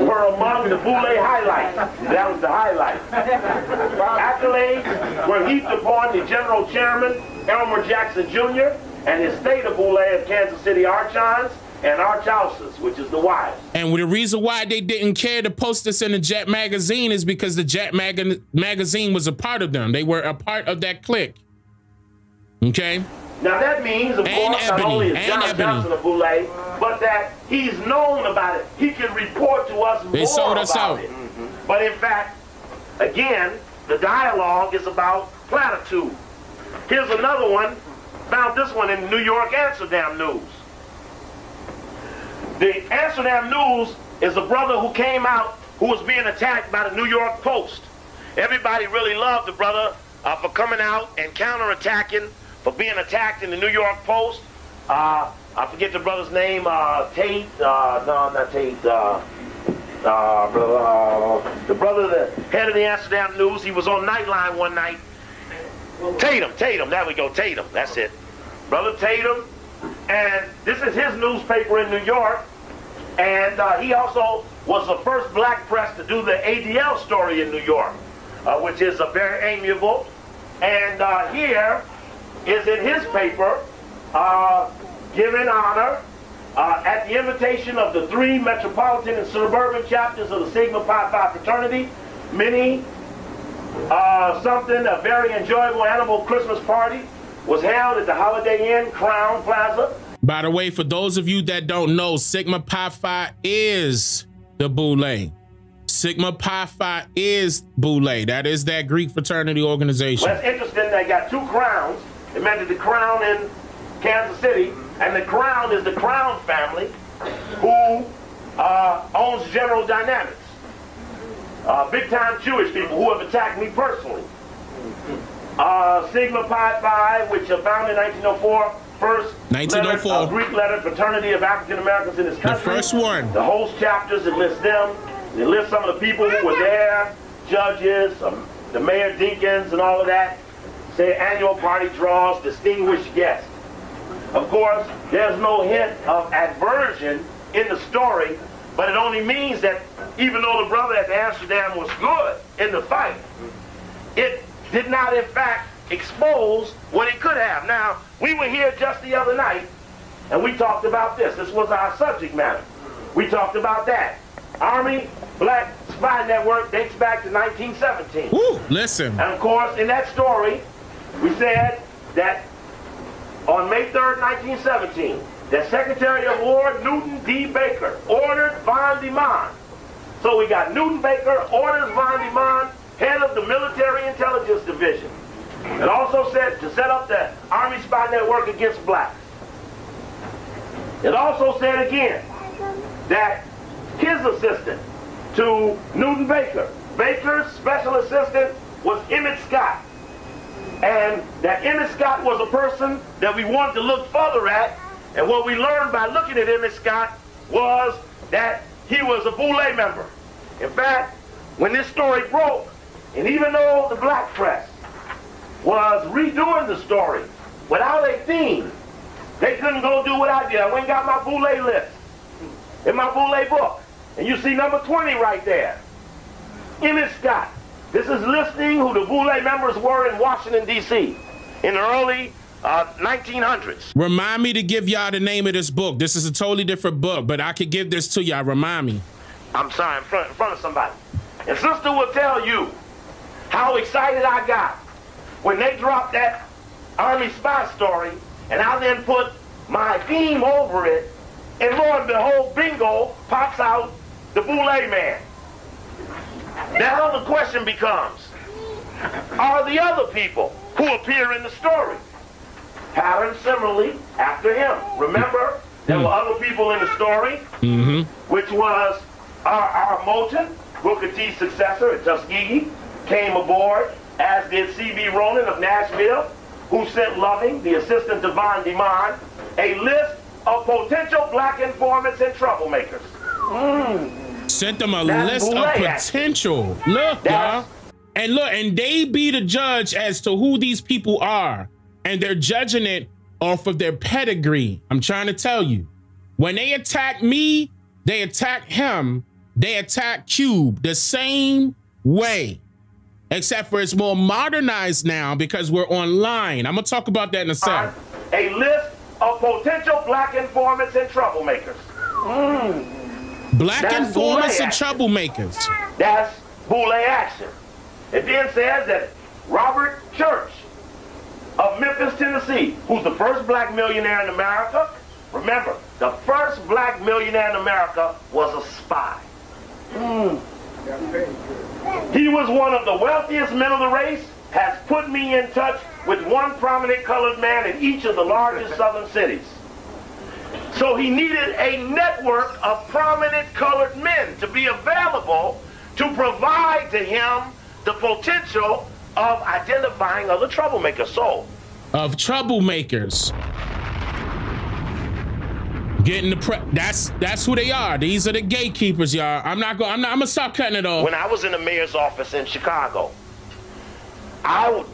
Were among the Boule highlights. That was the highlight. Accolades were heaped upon the general chairman, Elmer Jackson Jr., and his state of Boule of Kansas City Archons, and Archhouses, which is the wives. And the reason why they didn't care to post this in the Jet Magazine is because the Jet Magazine was a part of them. They were a part of that clique. Okay? Now that means, of course, not only is John Johnson a Boule, but that he's known about it. He can report to us more about it. Mm-hmm. But in fact, again, the dialogue is about platitude. Here's another one. Found this one in the New York Amsterdam News. The Amsterdam News is a brother who came out who was being attacked by the New York Post. Everybody really loved the brother for coming out and counterattacking, for being attacked in the New York Post. I forget the brother's name, Tate, no, not Tate, the brother, the head of the Amsterdam News, he was on Nightline one night. Tatum, there we go, Tatum, that's it. Brother Tatum. And this is his newspaper in New York, and he also was the first black press to do the ADL story in New York, which is very amiable. And here is in his paper, giving honor at the invitation of the three metropolitan and suburban chapters of the Sigma Pi Phi fraternity, many a very enjoyable animal Christmas party was held at the Holiday Inn Crown Plaza. By the way, for those of you that don't know, Sigma Pi Phi is the Boule. Sigma Pi Phi is Boule. That is that Greek fraternity organization. Well, it's interesting, they got two crowns. It meant that the crown in Kansas City, and the crown is the Crown family, who owns General Dynamics. Big-time Jewish people who have attacked me personally. Sigma Pi Phi, which was founded in 1904, first 1904. Letter, Greek letter fraternity of African Americans in this country. The first one. The host chapters, it lists them. It lists some of the people who were there, judges, the mayor, deacons, and all of that. Say annual party draws distinguished guests. Of course, there's no hint of aversion in the story, but it only means that even though the brother at Amsterdam was good in the fight, it did not, in fact, expose what it could have. Now, we were here just the other night, and we talked about this. This was our subject matter. We talked about that. Army Black Spy Network dates back to 1917. Woo, listen. And of course, in that story, we said that on May 3rd, 1917, the Secretary of War, Newton D. Baker, ordered Van Deman. So we got Newton Baker orders Van Deman, head of the Military Intelligence Division. It also said to set up the Army Spy Network against blacks. It also said again that his assistant to Newton Baker, Baker's special assistant, was Emmett Scott. And that Emmett Scott was a person that we wanted to look further at. And what we learned by looking at Emmett Scott was that he was a Boule member. In fact, when this story broke, and even though the black press was redoing the story without a theme, they couldn't go do what I did. I went and got my Boule list in my Boule book. And you see number 20 right there. Emmett Scott. This is listing who the Boule members were in Washington, D.C. in the early 1900s. Remind me to give y'all the name of this book. This is a totally different book, but I could give this to y'all. Remind me. I'm sorry, in front of somebody. And sister will tell you how excited I got when they dropped that Army spy story, and I then put my theme over it, and lo and behold, bingo, pops out the Boule man. Now the question becomes, are the other people who appear in the story patterned similarly after him? Remember, there were other people in the story, which was R.R. Moulton, Booker T's successor at Tuskegee, came aboard, as did C.B. Ronan of Nashville, who sent Loving, the assistant to Van Deman, a list of potential black informants and troublemakers. Sent them a list of potential. Look, y'all. And look, and they be the judge as to who these people are. And they're judging it off of their pedigree. I'm trying to tell you, when they attack me, they attack him, they attack Cube the same way, except for it's more modernized now because we're online. I'm going to talk about that in a second. A list of potential black informants and troublemakers. Black informants and troublemakers. That's Boule action. It then says that Robert Church of Memphis, Tennessee, who's the first black millionaire in America. Remember, the first black millionaire in America was a spy. He was one of the wealthiest men of the race, has put me in touch with one prominent colored man in each of the largest southern cities. So he needed a network of prominent colored men to be available to provide to him the potential of identifying other troublemakers. So of troublemakers, getting the prep, that's who they are. These are the gatekeepers, y'all. I'm gonna stop cutting it off. When I was in the mayor's office in Chicago, I,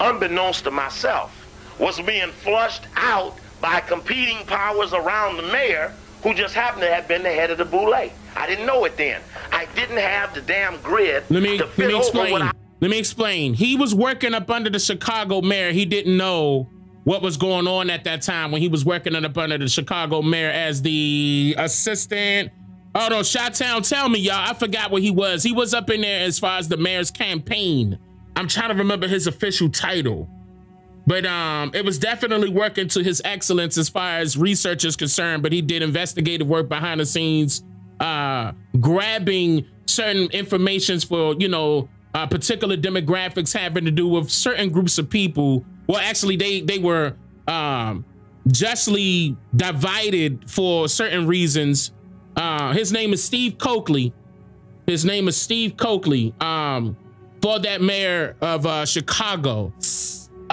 unbeknownst to myself, was being flushed out by competing powers around the mayor, who just happened to have been the head of the Boule. I didn't know it then. I didn't have the damn grid to fit over what I. Let me explain. He was working up under the Chicago mayor. He didn't know what was going on at that time when he was working up under the Chicago mayor as the assistant. Oh, no, Chi-Town, tell me, y'all. I forgot what he was. He was up in there as far as the mayor's campaign. I'm trying to remember his official title, but it was definitely working to his excellence as far as research is concerned, but he did investigative work behind the scenes, grabbing certain informations for, you know, particular demographics having to do with certain groups of people. Well, actually, they were justly divided for certain reasons. His name is Steve Cokely. His name is Steve Cokely, for that mayor of Chicago.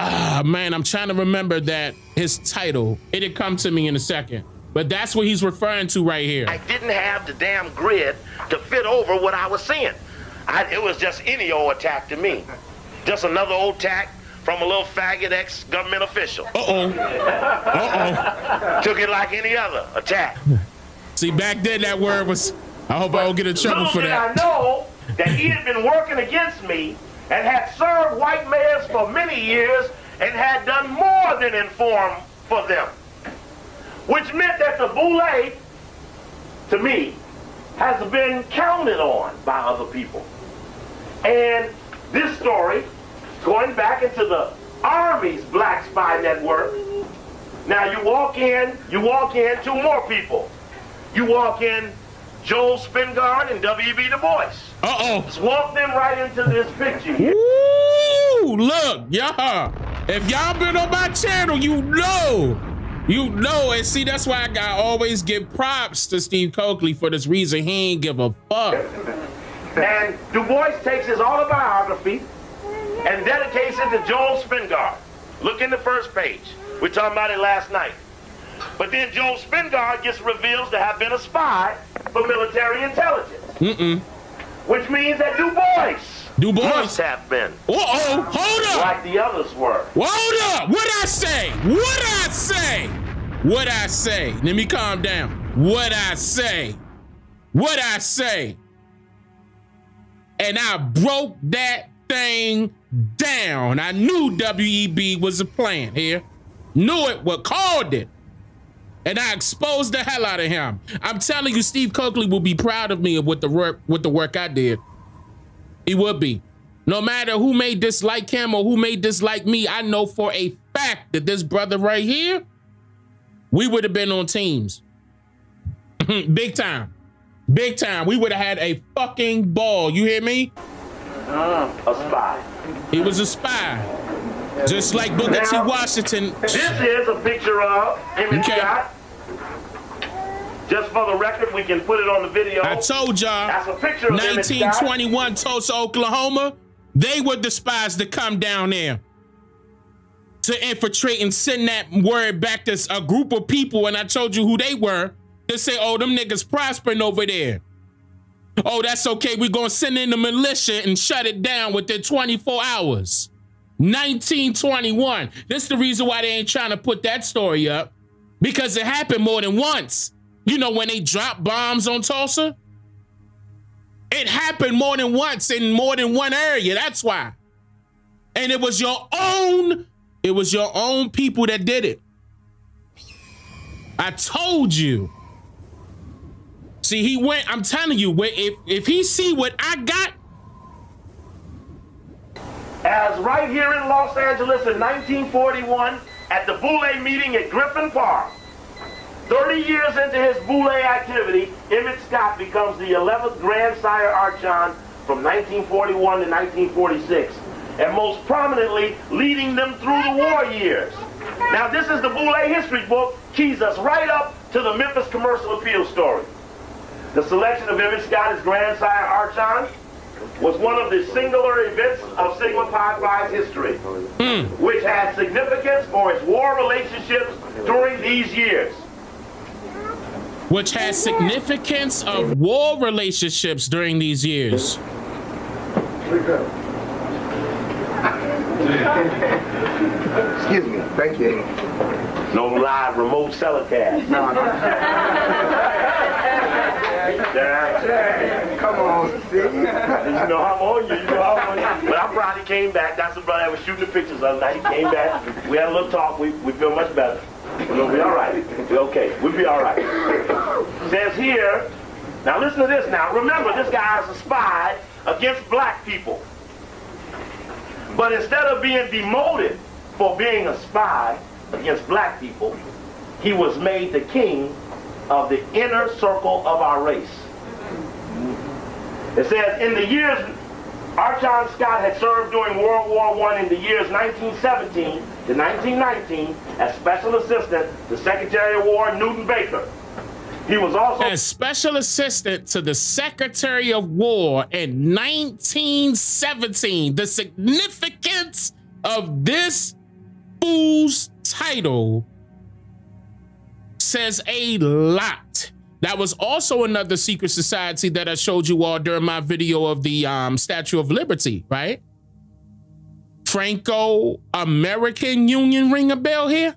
Ah, man, I'm trying to remember that his title. It'll come to me in a second. But that's what he's referring to right here. I didn't have the damn grid to fit over what I was seeing. It was just any old attack to me. Just another old attack from a little faggot ex-government official. Uh-oh. Uh-oh. Took it like any other attack. See, back then that word was, I hope I don't get in trouble for that. Little did I know that he had been working against me and had served white mayors for many years and had done more than inform for them. Which meant that the Boule, to me, has been counted on by other people. And this story, going back into the Army's Black Spy Network, now you walk in two more people. You walk in Joel Spingarn and W. E. B. Du Bois. Uh-oh. Just walk them right into this picture here. Woo, look, y'all. If y'all been on my channel, you know, and see, that's why I always give props to Steve Cokely for this reason. He ain't give a fuck. And Du Bois takes his autobiography and dedicates it to Joel Spingarn. Look in the first page. We talked about it last night. But then Joel Spingarn gets revealed to have been a spy for military intelligence. Mm-mm. Which means that Du Bois must have been. Uh-oh, hold up. Like the others were. Hold up, what'd I say? Let me calm down. What'd I say? And I broke that thing down. I knew W.E.B. was a plan here. Knew it, what called it. And I exposed the hell out of him. I'm telling you, Steve Cokely will be proud of me of what the work I did. He would be. No matter who may dislike him or who may dislike me, I know for a fact that this brother right here, we would have been on teams. Big time. Big time. We would have had a fucking ball. You hear me? A spy. He was a spy. Just like Booker T. Washington. This is a picture of Emmett Scott. Just for the record, we can put it on the video. I told y'all. That's a picture of 1921 Tulsa, Oklahoma. They were the spies to come down there to infiltrate and send that word back to a group of people. And I told you who they were. They say, oh, them niggas prospering over there. Oh, that's okay. We're going to send in the militia and shut it down within 24 hours. 1921. This is the reason why they ain't trying to put that story up, because it happened more than once. You know, when they dropped bombs on Tulsa, it happened more than once in more than one area. That's why. And it was your own people that did it. I told you. See, he went, I'm telling you, if he see what I got, as right here in Los Angeles in 1941 at the Boule meeting at Griffin Park. 30 years into his Boule activity, Emmett Scott becomes the 11th grandsire archon from 1941 to 1946, and most prominently leading them through the war years. Now this is the Boule history book, keys us right up to the Memphis Commercial Appeal story. The selection of Emmett Scott as grandsire archon was one of the singular events of Sigma Pi Phi's history, which had significance for its war relationships during these years. Excuse me, thank you. No live remote telecast. No. Come on, see? You know how old you are. But I'm proud he came back. That's the brother that was shooting the pictures of. Now he came back. We had a little talk. We feel much better. We'll be all right. We're okay. We'll be all right. Says here, now listen to this now. Remember, this guy is a spy against black people. But instead of being demoted for being a spy against black people, he was made the king of the inner circle of our race. It says, in the years, Archon Scott had served during World War I in the years 1917 to 1919 as Special Assistant to Secretary of War Newton Baker. He was also as Special Assistant to the Secretary of War in 1917. The significance of this fool's title says a lot. That was also another secret society that I showed you all during my video of the Statue of Liberty, right? Franco-American Union, ring a bell here?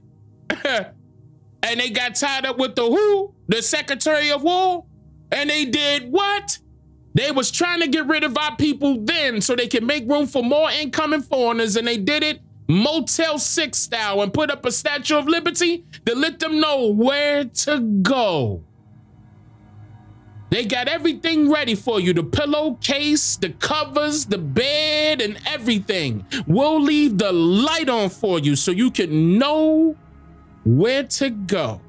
And they got tied up with the who? The Secretary of War? And they did what? They was trying to get rid of our people then so they could make room for more incoming foreigners, and they did it Motel 6 style and put up a Statue of Liberty to let them know where to go. They got everything ready for you, the pillowcase, the covers, the bed, and everything. We'll leave the light on for you so you can know where to go.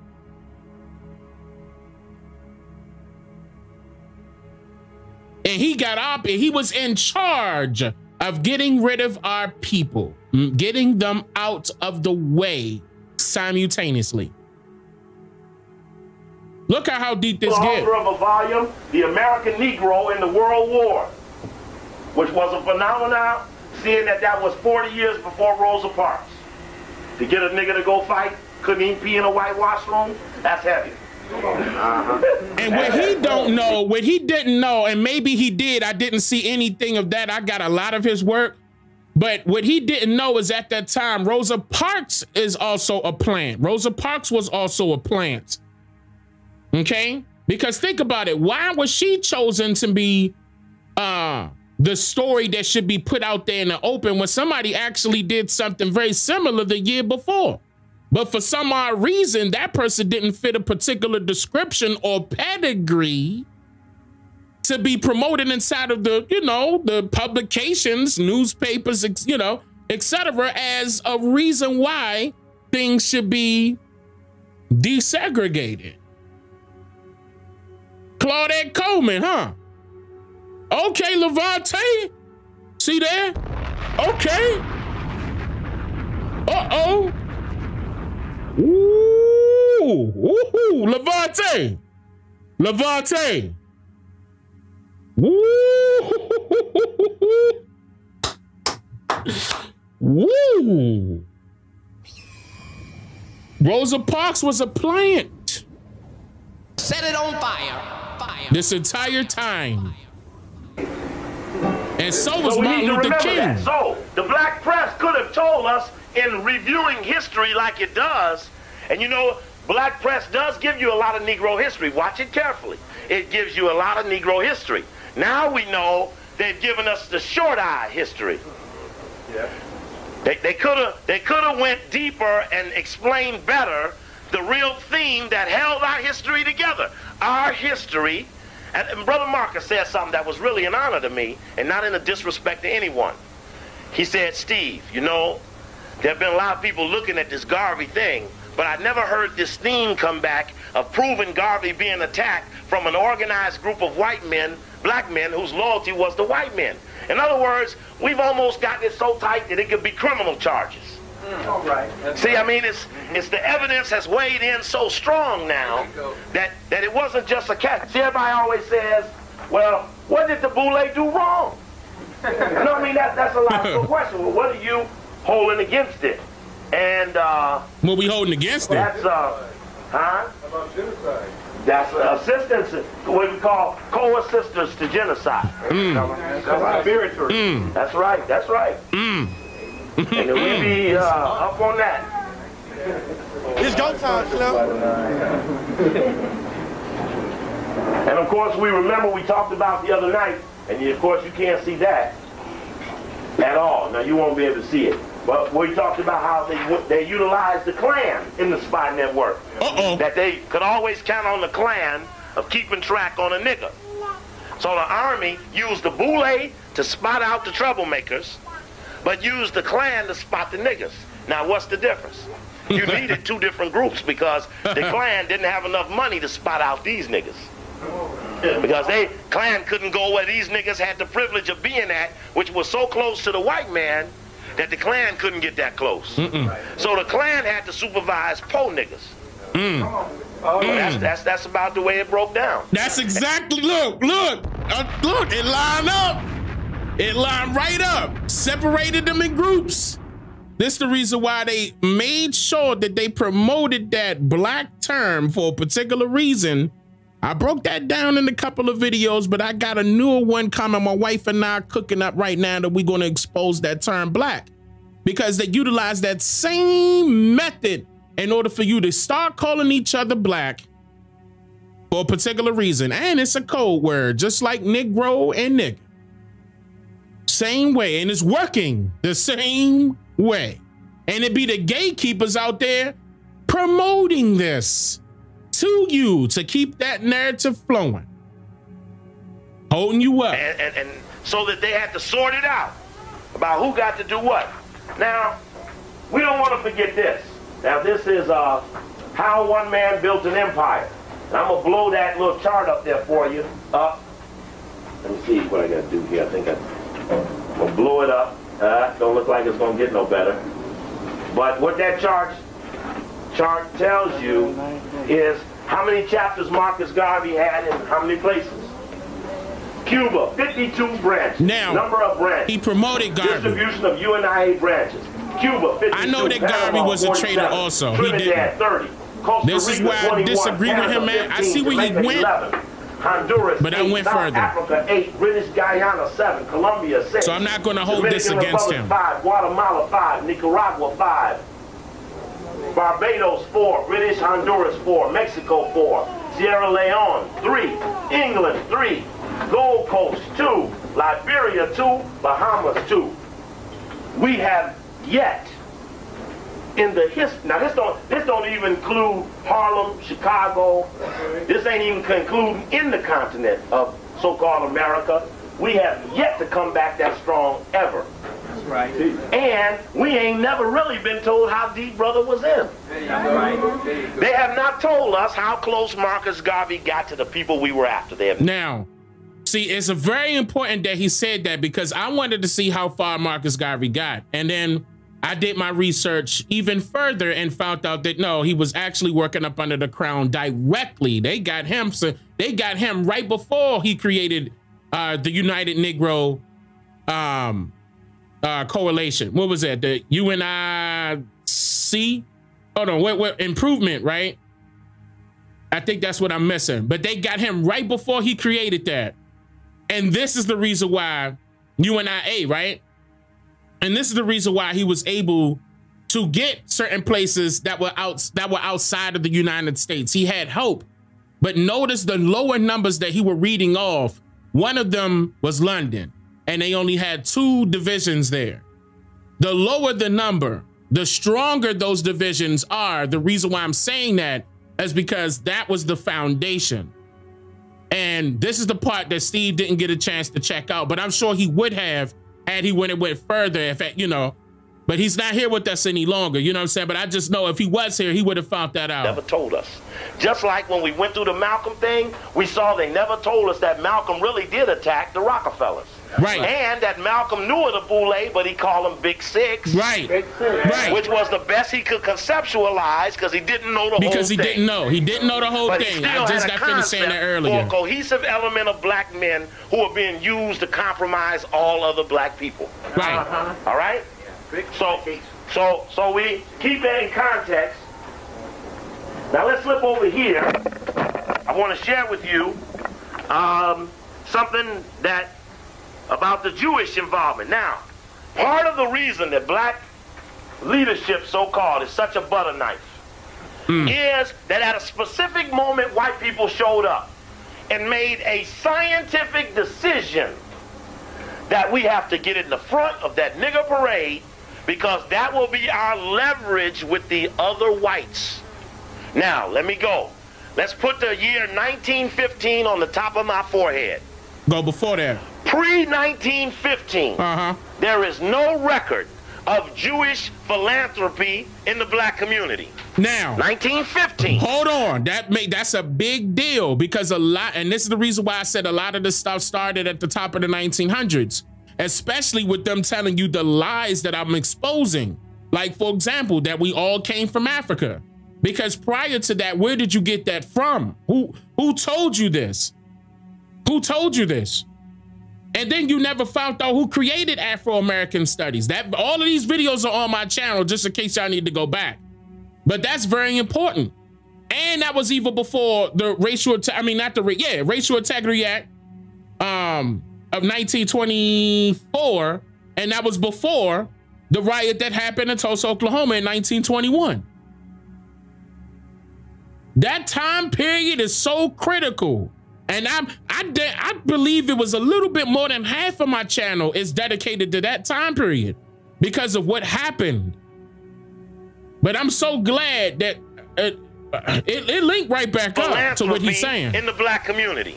And he got up and he was in charge of getting rid of our people, getting them out of the way simultaneously. Look at how deep this gets. Of a volume, The American Negro in the World War, which was a phenomenon, seeing that that was 40 years before Rosa Parks. To get a nigga to go fight, couldn't even pee in a white washroom, that's heavy. And what he don't know, what he didn't know, and maybe he did, I didn't see anything of that. I got a lot of his work. But what he didn't know is at that time, Rosa Parks is also a plant. Rosa Parks was also a plant. Okay, because think about it. Why was she chosen to be the story that should be put out there in the open when somebody actually did something very similar the year before? But for some odd reason, that person didn't fit a particular description or pedigree to be promoted inside of the, you know, the publications, newspapers, you know, etc., as a reason why things should be desegregated. Claudette Coleman, huh? Okay, Levante. See there? Okay. Uh-oh. Ooh. Woo-hoo. Levante. Levante. Woo. Woo. Rosa Parks was a plant. Set it on fire. This entire time. And so was Martin Luther King. That. So the black press could have told us in reviewing history like it does. And you know, black press does give you a lot of Negro history. Watch it carefully. It gives you a lot of Negro history. Now we know they've given us the short eye history. Yeah. They could have went deeper and explained better the real theme that held our history together. Our history, and Brother Marcus said something that was really an honor to me and not in a disrespect to anyone. He said, Steve, you know, there have been a lot of people looking at this Garvey thing, but I never heard this theme come back of proving Garvey being attacked from an organized group of white men, black men, whose loyalty was to white men. In other words, we've almost gotten it so tight that it could be criminal charges. All right. See, I mean, it's the evidence has weighed in so strong now that it wasn't just a cat. See, everybody always says, well, what did the Boule do wrong? You know, I mean, that's a logical question. Well, what are you holding against it? And what we holding against it? That's huh? About genocide. That's assistance, what we call co-assistance to genocide. Mm. That's right. That's right. That's right. Mm. And then we be up on that. It's go time, Slim. And of course, we remember we talked about the other night, and of course you can't see that at all. Now you won't be able to see it. But we talked about how they utilized the Klan in the spy network. Uh-oh. That they could always count on the Klan of keeping track on a nigga. So the army used the Boule to spot out the troublemakers. but used the Klan to spot the niggas. Now, what's the difference? You needed two different groups because the Klan didn't have enough money to spot out these niggas. Because they Klan couldn't go where these niggas had the privilege of being at, which was so close to the white man that the Klan couldn't get that close. Mm-mm. So the Klan had to supervise po niggas. Mm. Oh, that's about the way it broke down. That's exactly, look, it lined up. It lined right up, separated them in groups. This is the reason why they made sure that they promoted that black term for a particular reason. I broke that down in a couple of videos, but I got a newer one coming. My wife and I are cooking up right now that we're going to expose that term black, because they utilize that same method in order for you to start calling each other black for a particular reason. And it's a code word, just like Negro and nigga. Same way, and it's working the same way. And it be the gatekeepers out there promoting this to you to keep that narrative flowing, holding you up, and so that they had to sort it out about who got to do what. Now, we don't want to forget this. Now, this is how one man built an empire. And I'm gonna blow that little chart up there for you. Let me see what I gotta do here. I think I'm gonna blow it up. Don't look like it's gonna get no better. But what that chart tells you is how many chapters Marcus Garvey had in how many places. Cuba, 52 branches. Now, number of branches. He promoted Garvey. Distribution of UNIA branches. Cuba, 52. I know that Garvey was a traitor also. He did. 30. Costa this Rica, is where I disagree with him, man. 15, I see where Jamaica, he went. 11. Honduras, but 8. I went South further. Africa, 8. British Guyana, 7. Colombia, 6. So I'm not going to hold Dominican this against Republic, him. 5. Guatemala, 5. Nicaragua, 5. Barbados, 4. British Honduras, 4. Mexico, 4. Sierra Leone, 3. England, 3. Gold Coast, 2. Liberia, 2. Bahamas, 2. We have yet in the history. Now this don't even include Harlem, Chicago. This ain't even concluding in the continent of so-called America. We have yet to come back that strong ever. Right. And we ain't never really been told how deep brother was in. Right. They have not told us how close Marcus Garvey got to the people we were after. They have now, see, it's a very important that he said that, because I wanted to see how far Marcus Garvey got. And then I did my research even further and found out that no, he was actually working up under the crown directly. They got him, so they got him right before he created the United Negro coalition. What was that? The UNIC? Hold on, what improvement, right? I think that's what I'm missing. But they got him right before he created that. And this is the reason why UNIA, right? And this is the reason why he was able to get certain places that were outside of the United States. He had hope, but notice the lower numbers that he were reading off. One of them was London, and they only had 2 divisions there. The lower the number, the stronger those divisions are. The reason why I'm saying that is because that was the foundation. And this is the part that Steve didn't get a chance to check out, but I'm sure he would have had he went further, if, you know, but he's not here with us any longer. You know what I'm saying? But I just know if he was here, he would have found that out. Never told us. Just like when we went through the Malcolm thing, we saw they never told us that Malcolm really did attack the Rockefellers. Right. And that Malcolm knew of the Boule, but he called him Big Six. Right. Big Six. Right. Which was the best he could conceptualize, because he didn't know the whole thing. Because he didn't know. He didn't know the whole thing. I just got finished saying that earlier. For a cohesive element of black men who are being used to compromise all other black people. Right. Uh-huh. All right? So we keep that in context. Now let's flip over here. I want to share with you something that about the Jewish involvement. Now, part of the reason that black leadership, so-called, is such a butter knife is that at a specific moment, white people showed up and made a scientific decision that we have to get in the front of that nigger parade, because that will be our leverage with the other whites. Now, let me go. Let's put the year 1915 on the top of my forehead. Go before that. Pre-1915, there is no record of Jewish philanthropy in the black community. Now, 1915. Hold on, that's a big deal, because a lot, and this is the reason why I said a lot of this stuff started at the top of the 1900s, especially with them telling you the lies that I'm exposing. Like, for example, that we all came from Africa, because prior to that, where did you get that from? Who told you this? Who told you this? And then you never found out who created Afro-American studies. That, all of these videos are on my channel, just in case y'all need to go back. But that's very important. And that was even before the racial, Racial Integrity Act of 1924. And that was before the riot that happened in Tulsa, Oklahoma in 1921. That time period is so critical. And I believe it was a little bit more than half of my channel is dedicated to that time period because of what happened. But I'm so glad that it linked right back up to what he's saying. In the black community,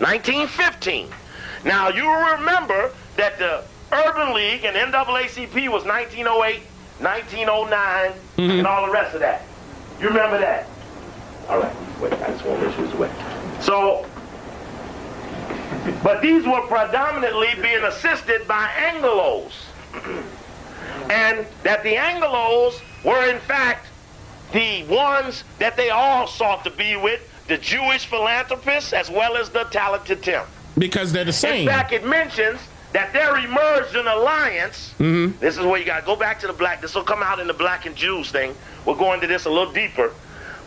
1915. Now, you remember that the Urban League and NAACP was 1908, 1909, and all the rest of that. You remember that? All right, wait, I just want to wish you away. So, but these were predominantly being assisted by Anglos, and that the Anglos were in fact the ones that they all sought to be with, the Jewish philanthropists as well as the talented Tim. Because they're the same. In fact, it mentions that there emerged an alliance. This is where you got to go back to the black. This will come out in the black and Jews thing. We'll go into this a little deeper.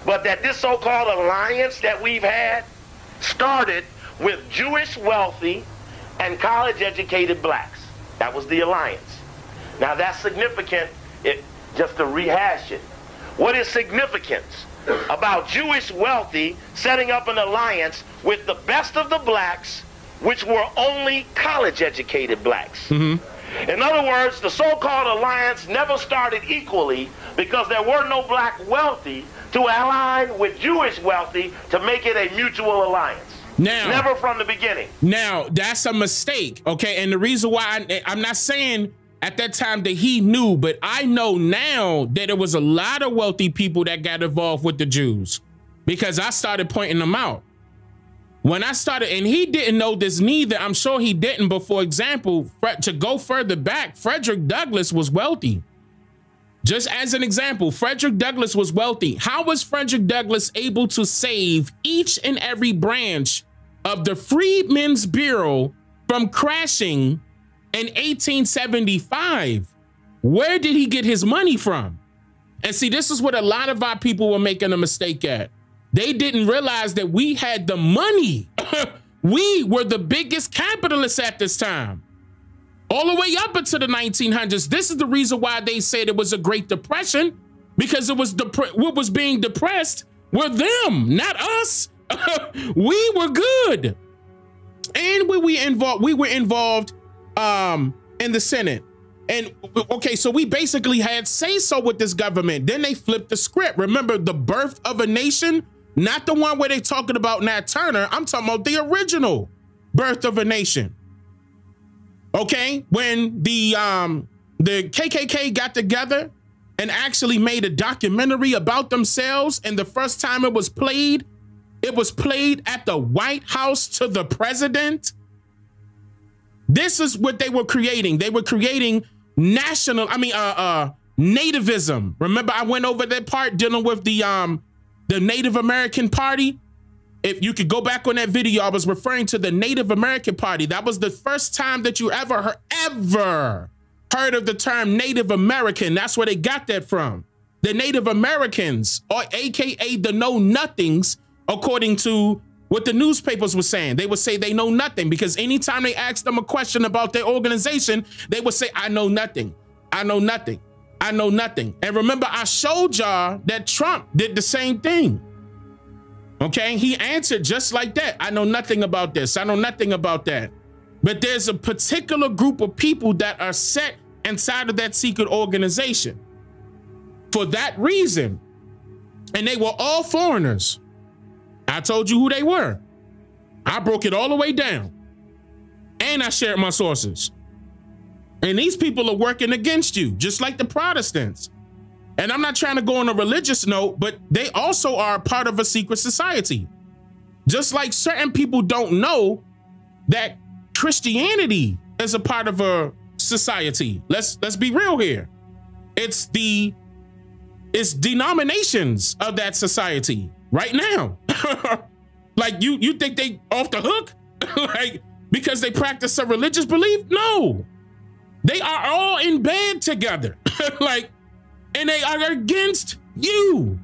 But that this so-called alliance that we've had started with Jewish wealthy and college-educated blacks. That was the alliance. Now that's significant, just to rehash it. What is significance about Jewish wealthy setting up an alliance with the best of the blacks, which were only college-educated blacks? In other words, the so-called alliance never started equally because there were no black wealthy to ally with Jewish wealthy to make it a mutual alliance. Now, never from the beginning. Now, that's a mistake, okay? And the reason why I'm not saying at that time that he knew, but I know now that it was a lot of wealthy people that got involved with the Jews because I started pointing them out. When I started, and he didn't know this neither, I'm sure he didn't, but for example, to go further back, Frederick Douglass was wealthy. Just as an example, Frederick Douglass was wealthy. How was Frederick Douglass able to save each and every branch of the Freedmen's Bureau from crashing in 1875? Where did he get his money from? And see, this is what a lot of our people were making a mistake at. They didn't realize that we had the money. We were the biggest capitalists at this time. All the way up into the 1900s, this is the reason why they said it was a Great Depression, because it was what was being depressed were them, not us. We were good, and we were involved in the Senate. And okay, so we basically had say-so with this government. Then they flipped the script. Remember The Birth of a Nation, not the one where they talking about Nat Turner. I'm talking about the original Birth of a Nation. Okay, when the KKK got together and actually made a documentary about themselves, and the first time it was played at the White House to the president. This is what they were creating. They were creating nativism. Remember, I went over that part dealing with the Native American Party. If you could go back on that video, I was referring to the Native American Party. That was the first time that you ever heard of the term Native American. That's where they got that from. The Native Americans, or AKA the Know Nothings, according to what the newspapers were saying. They would say they know nothing because anytime they asked them a question about their organization, they would say, I know nothing. I know nothing. I know nothing. And remember, I showed y'all that Trump did the same thing. Okay, he answered just like that. I know nothing about this. I know nothing about that. But there's a particular group of people that are set inside of that secret organization for that reason. And they were all foreigners. I told you who they were. I broke it all the way down. and I shared my sources. And these people are working against you, just like the Protestants. And I'm not trying to go on a religious note, but they also are part of a secret society. Just like certain people don't know that Christianity is a part of a society. Let's be real here. It's denominations of that society right now. Like you think they off the hook? Like because they practice a religious belief? No. They are all in bed together. Like, and they are against you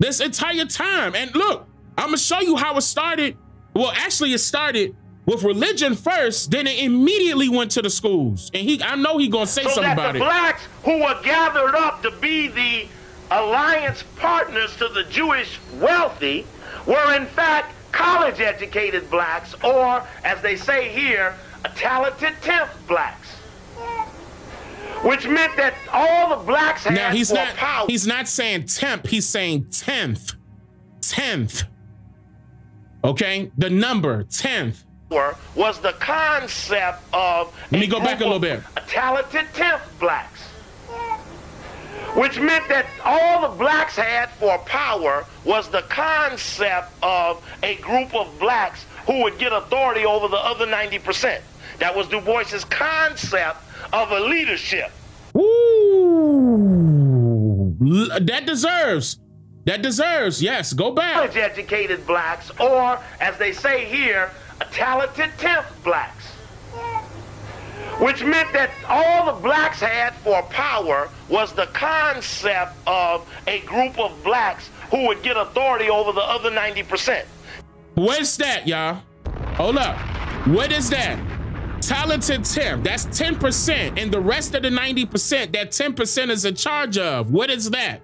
this entire time. And look, I'm gonna show you how it started. Well, actually it started with religion first, then it immediately went to the schools. And I know he gonna say something about it. So that the blacks who were gathered up to be the alliance partners to the Jewish wealthy were in fact college educated blacks, or as they say here, a talented 10th blacks, which meant that all the blacks had now power. He's not saying temp, he's saying 10th. 10th. Okay, the number 10th was the concept of. Let me go back a little bit. A talented 10th blacks, which meant that all the blacks had for power was the concept of a group of blacks who would get authority over the other 90%. That was Du Bois's concept of a leadership. Ooh, that deserves, yes, go back. College educated blacks, or as they say here, a talented 10th blacks, which meant that all the blacks had for power was the concept of a group of blacks who would get authority over the other 90%. Where's that, y'all? Hold up. What is that? Talented 10. That's 10%. And the rest of the 90% that 10% is in charge of. What is that?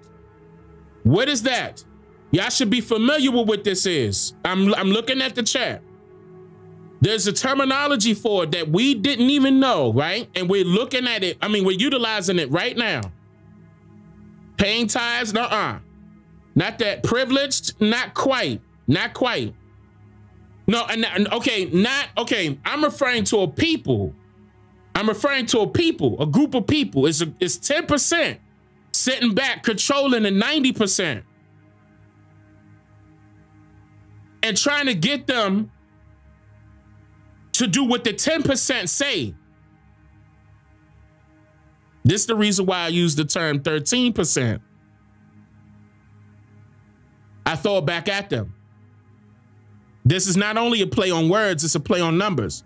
What is that? Y'all should be familiar with what this is. I'm looking at the chat. There's a terminology for it that we didn't even know, right? And we're looking at it. I mean, we're utilizing it right now. Paying tithes? Nuh-uh. Not that. Privileged? Not quite. Not quite. No, and okay, not okay. I'm referring to a people. I'm referring to a people, a group of people. It's 10% sitting back, controlling the 90%, and trying to get them to do what the 10% say. This is the reason why I use the term 13%. I throw it back at them. This is not only a play on words, it's a play on numbers,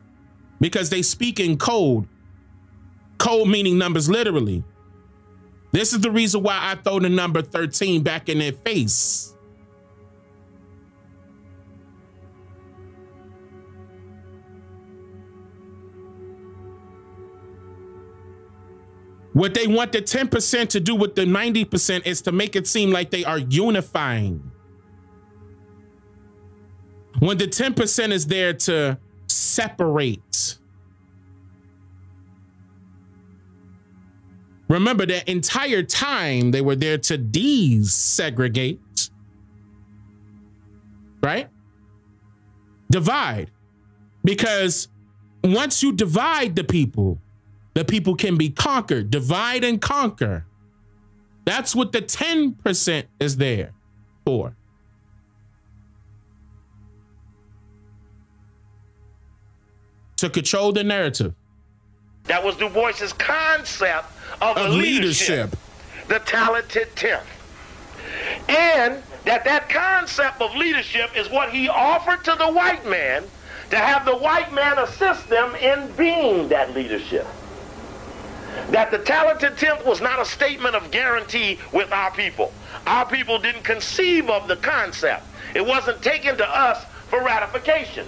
because they speak in code. Code meaning numbers literally. This is the reason why I throw the number 13 back in their face. What they want the 10% to do with the 90% is to make it seem like they are unifying, when the 10% is there to separate. Remember, the entire time they were there to desegregate, right? Divide. Because once you divide the people can be conquered. Divide and conquer. That's what the 10% is there for. To control the narrative. That was Du Bois's concept of a leadership. The talented 10th. And that concept of leadership is what he offered to the white man, to have the white man assist them in being that leadership. That the talented 10th was not a statement of guarantee with our people. Our people didn't conceive of the concept. It wasn't taken to us for ratification.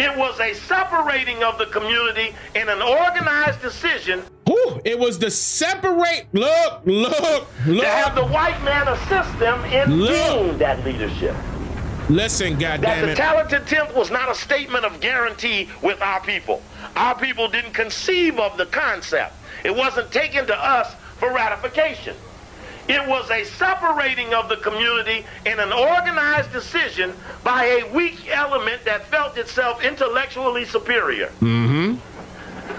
It was a separating of the community in an organized decision. Ooh, it was the separate, look. To have the white man assist them in being that leadership. Listen, goddammit. That the talented 10th was not a statement of guarantee with our people. Our people didn't conceive of the concept. It wasn't taken to us for ratification. It was a separating of the community and an organized decision by a weak element that felt itself intellectually superior. Mm-hmm.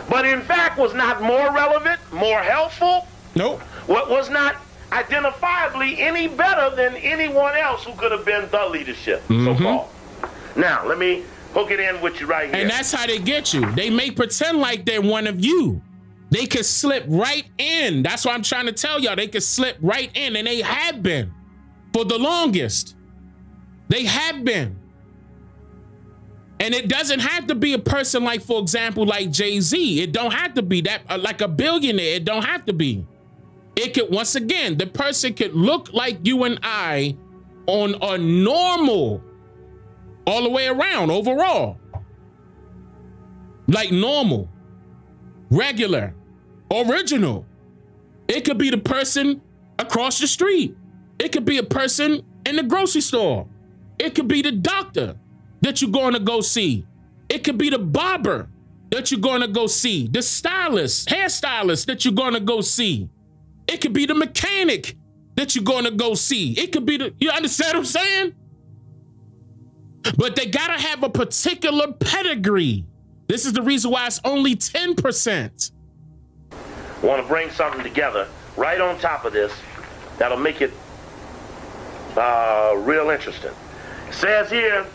But in fact was not more relevant, more helpful. Nope. What was not identifiably any better than anyone else who could have been the leadership, mm-hmm. so-called. Now, let me hook it in with you right here. And that's how they get you. They may pretend like they're one of you. They could slip right in. That's what I'm trying to tell y'all. They could slip right in, and they have been for the longest. They have been. And it doesn't have to be a person like, for example, like Jay-Z. It don't have to be that, like a billionaire. It don't have to be. It could, once again, the person could look like you and I on a normal, all the way around, overall. Like normal, regular, original. It could be the person across the street. It could be a person in the grocery store. It could be the doctor that you're going to go see. It could be the barber that you're going to go see. The stylist, hairstylist that you're going to go see. It could be the mechanic that you're going to go see. It could be the, you understand what I'm saying? But they got to have a particular pedigree. This is the reason why it's only 10%. Want to bring something together right on top of this that'll make it real interesting. It says here,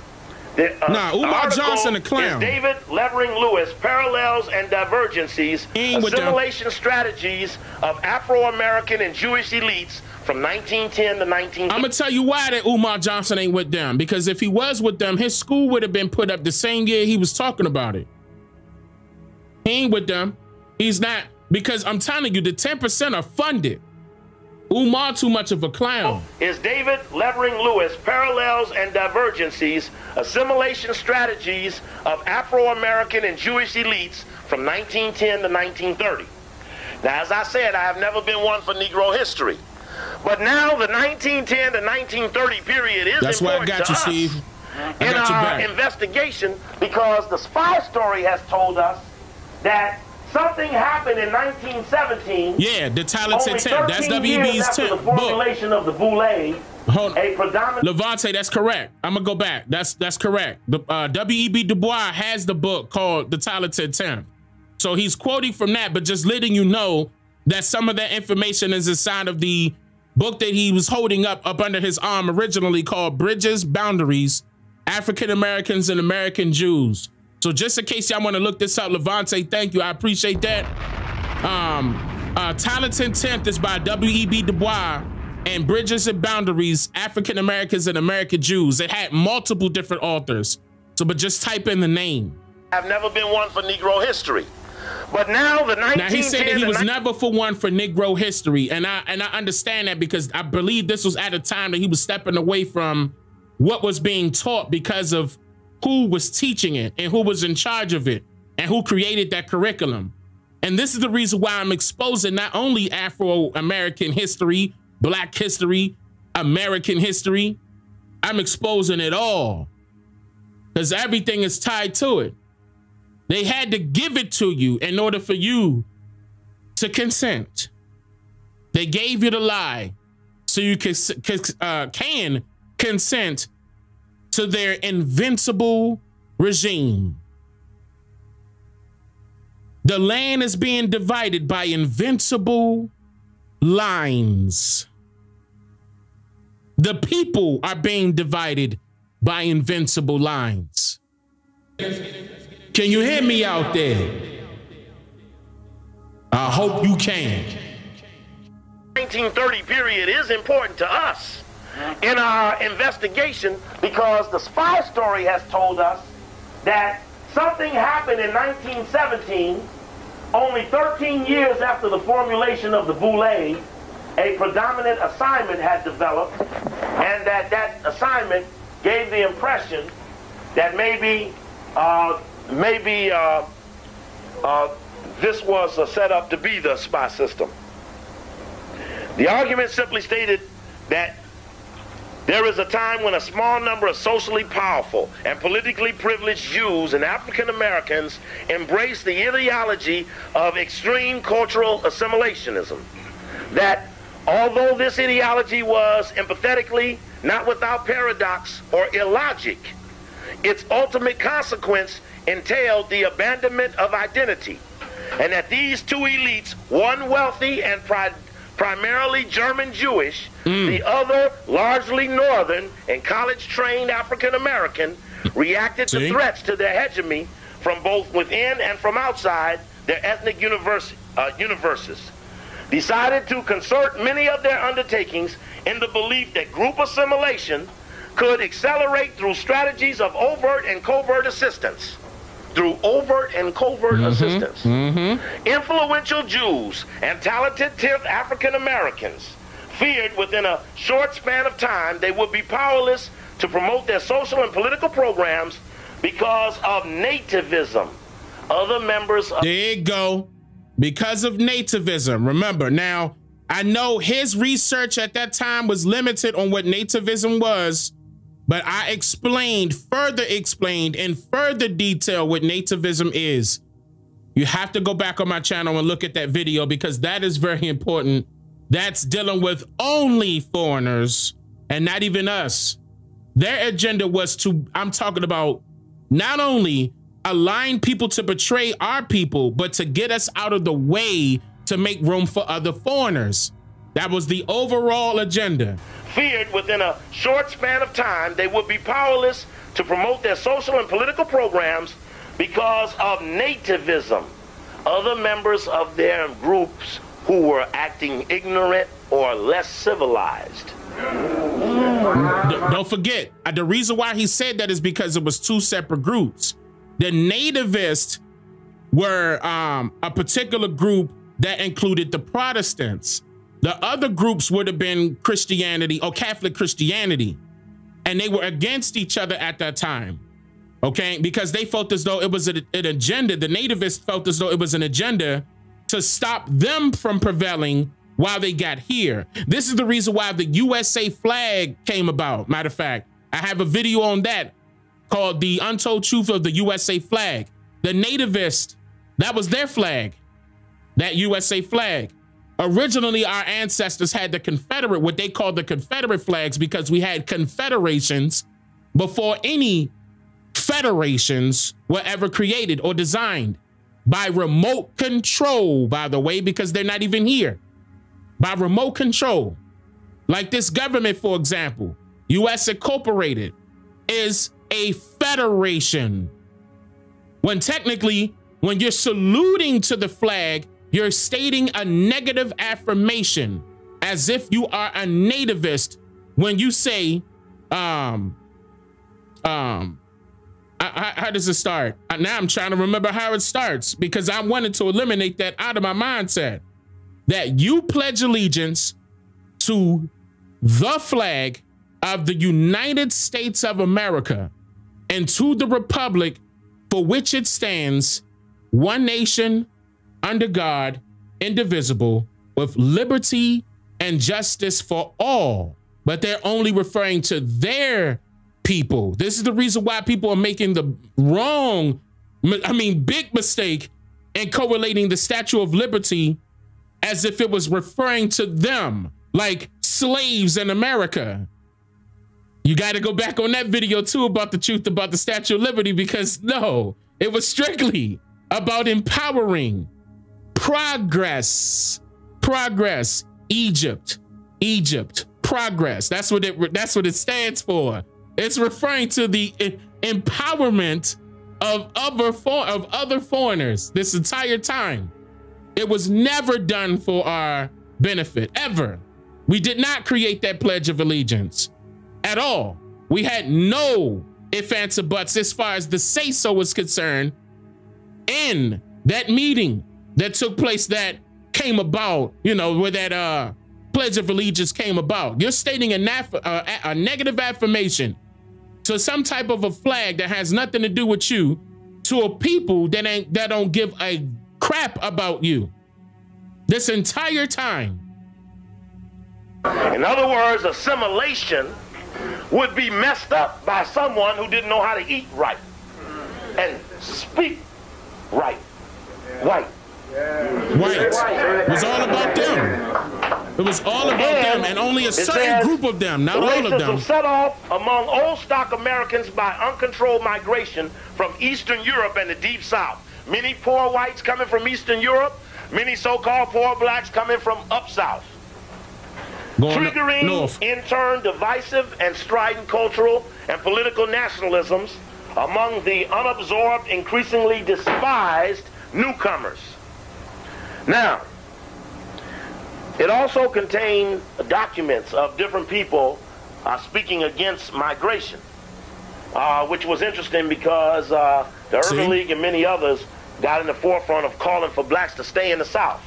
Umar Johnson, a clown. David Levering Lewis, Parallels and Divergencies, Assimilation Strategies of Afro-American and Jewish Elites from 1910 to 19... I'm going to tell you why that Umar Johnson ain't with them. Because if he was with them, his school would have been put up the same year he was talking about it. He ain't with them. He's not. Because I'm telling you, the 10% are funded. Umar too much of a clown. Is David Levering Lewis, Parallels and Divergencies, Assimilation Strategies of Afro-American and Jewish Elites from 1910 to 1930. Now, as I said, I have never been one for Negro history. But now the 1910 to 1930 period is important to us in our investigation, because the spy story has told us that something happened in 1917. Yeah, the talented 10. That's WB's 10. The formulation of the Boule. Hold on. Levante, that's correct. I'm gonna go back. That's correct. The W. E. B. Du Bois has the book called The Talented 10. So he's quoting from that, but just letting you know that some of that information is inside of the book that he was holding up under his arm originally, called Bridges, Boundaries, African Americans and American Jews. So just in case y'all want to look this up, Levante, thank you. I appreciate that. Talented 10th is by W. E. B. Du Bois, and Bridges and Boundaries, African Americans and American Jews. It had multiple different authors. So, but just type in the name. I've never been one for Negro history. But now the 1910. Now he said that he was never for one for Negro history. And I understand that, because I believe this was at a time that he was stepping away from what was being taught because of who was teaching it and who was in charge of it and who created that curriculum. And this is the reason why I'm exposing not only Afro-American history, Black history, American history. I'm exposing it all, because everything is tied to it. They had to give it to you in order for you to consent. They gave you the lie so you can consent to their invincible regime. The land is being divided by invincible lines. The people are being divided by invincible lines. Can you hear me out there? I hope you can. 1930 period is important to us in our investigation, because the spy story has told us that something happened in 1917, only 13 years after the formulation of the Boule. A predominant assignment had developed, and that assignment gave the impression that maybe this was set up to be the spy system. The argument simply stated that there is a time when a small number of socially powerful and politically privileged Jews and African Americans embrace the ideology of extreme cultural assimilationism that Although this ideology was empathetically not without paradox or illogic, its ultimate consequence entailed the abandonment of identity, and that these two elites, one wealthy and primarily German Jewish, the other largely northern and college-trained African-American, reacted to threats to their hegemony from both within and from outside their ethnic universes, decided to concert many of their undertakings in the belief that group assimilation could accelerate through strategies of overt and covert assistance. Influential Jews and talented 10th African Americans feared within a short span of time they would be powerless to promote their social and political programs because of nativism. Other members of— because of nativism. Remember, now, I know his research at that time was limited on what nativism was, but I explained in further detail what nativism is. You have to go back on my channel and look at that video because that is very important. That's dealing with only foreigners and not even us. Their agenda was to, I'm talking about, not only align people to betray our people, but to get us out of the way to make room for other foreigners. That was the overall agenda. Feared within a short span of time they would be powerless to promote their social and political programs because of nativism. Other members of their groups who were acting ignorant or less civilized. Don't forget, the reason why he said that is because it was two separate groups. The nativists were a particular group that included the Protestants. The other groups would have been Christianity or Catholic Christianity. And they were against each other at that time, okay? Because they felt as though it was an agenda. The nativists felt as though it was an agenda to stop them from prevailing while they got here. This is the reason why the USA flag came about. Matter of fact, I have a video on that called The Untold Truth of the USA Flag. The nativists, that was their flag, that USA flag. Originally, our ancestors had the Confederate, what they called the Confederate flags, because we had confederations before any federations were ever created or designed by remote control, by the way, because they're not even here. By remote control. Like this government, for example, U.S. Incorporated is a federation. When technically, when you're saluting to the flag, you're stating a negative affirmation as if you are a nativist when you say, how does it start? Now I'm trying to remember how it starts because I wanted to eliminate that out of my mindset. That you pledge allegiance to the flag of the United States of America and to the republic for which it stands, one nation, under God, indivisible, with liberty and justice for all. But they're only referring to their people. This is the reason why people are making the wrong, big mistake in correlating the Statue of Liberty as if it was referring to them, like slaves in America. You got to go back on that video too about the truth about the Statue of Liberty, because no, it was strictly about empowering progress, Egypt, progress. That's what it stands for. It's referring to the empowerment of other foreigners this entire time. It was never done for our benefit, ever. We did not create that Pledge of Allegiance at all. We had no ifs, ands, or buts as far as the say-so was concerned in that meeting that took place, that came about, you know, where that Pledge of Allegiance came about. You're stating a negative affirmation to some type of a flag that has nothing to do with you, to a people that don't give a crap about you this entire time. In other words, assimilation would be messed up by someone who didn't know how to eat right and speak right. White was all about them. It was all about them and only a certain group of them, not all of them. Racism set off among old stock Americans by uncontrolled migration from Eastern Europe and the Deep South. Many poor whites coming from Eastern Europe, many so-called poor blacks coming from up south. Triggering, in turn, divisive and strident cultural and political nationalisms among the unabsorbed, increasingly despised newcomers. Now, it also contained documents of different people speaking against migration, which was interesting because the Urban League and many others got in the forefront of calling for blacks to stay in the South.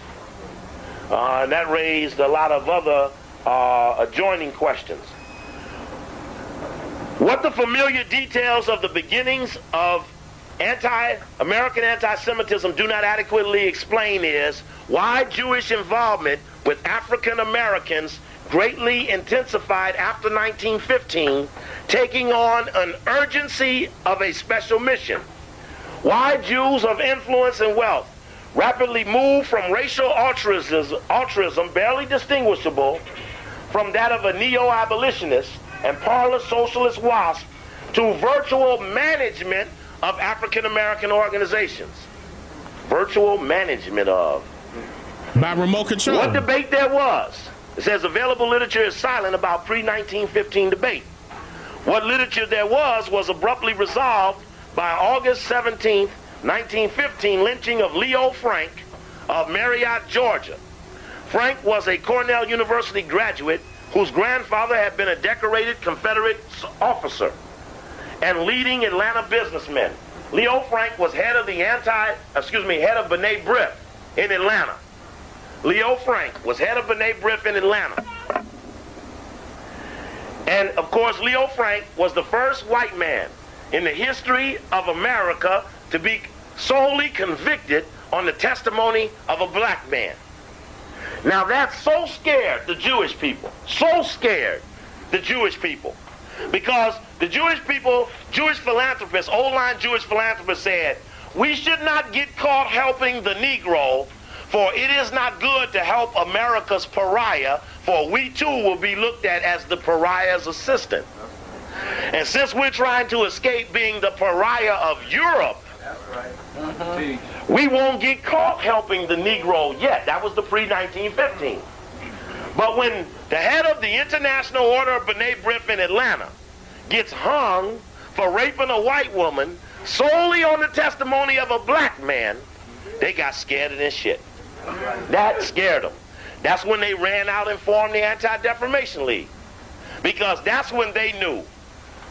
And that raised a lot of other adjoining questions. What the familiar details of the beginnings of American anti-Semitism do not adequately explain is why Jewish involvement with African Americans greatly intensified after 1915, taking on an urgency of a special mission. Why Jews of influence and wealth rapidly moved from racial altruism barely distinguishable from that of a neo-abolitionist and parlor socialist WASP to virtual management of African-American organizations. Virtual management of. By remote control. What debate there was. It says available literature is silent about pre-1915 debate. What literature there was abruptly resolved by August 17, 1915, lynching of Leo Frank of Marietta, Georgia. Frank was a Cornell University graduate whose grandfather had been a decorated Confederate officer and leading Atlanta businessman. Leo Frank was head of the B'nai B'rith in Atlanta. Leo Frank was head of B'nai B'rith in Atlanta. And of course, Leo Frank was the first white man in the history of America to be solely convicted on the testimony of a black man. Now that so scared the Jewish people, because the Jewish people, old-line Jewish philanthropists said, we should not get caught helping the Negro, for it is not good to help America's pariah, for we too will be looked at as the pariah's assistant. And since we're trying to escape being the pariah of Europe, we won't get caught helping the Negro yet. That was the pre-1915. But when the head of the International Order of B'nai B'rith in Atlanta gets hung for raping a white woman solely on the testimony of a black man, they got scared of this shit. That scared them. That's when they ran out and formed the Anti-Defamation League. Because that's when they knew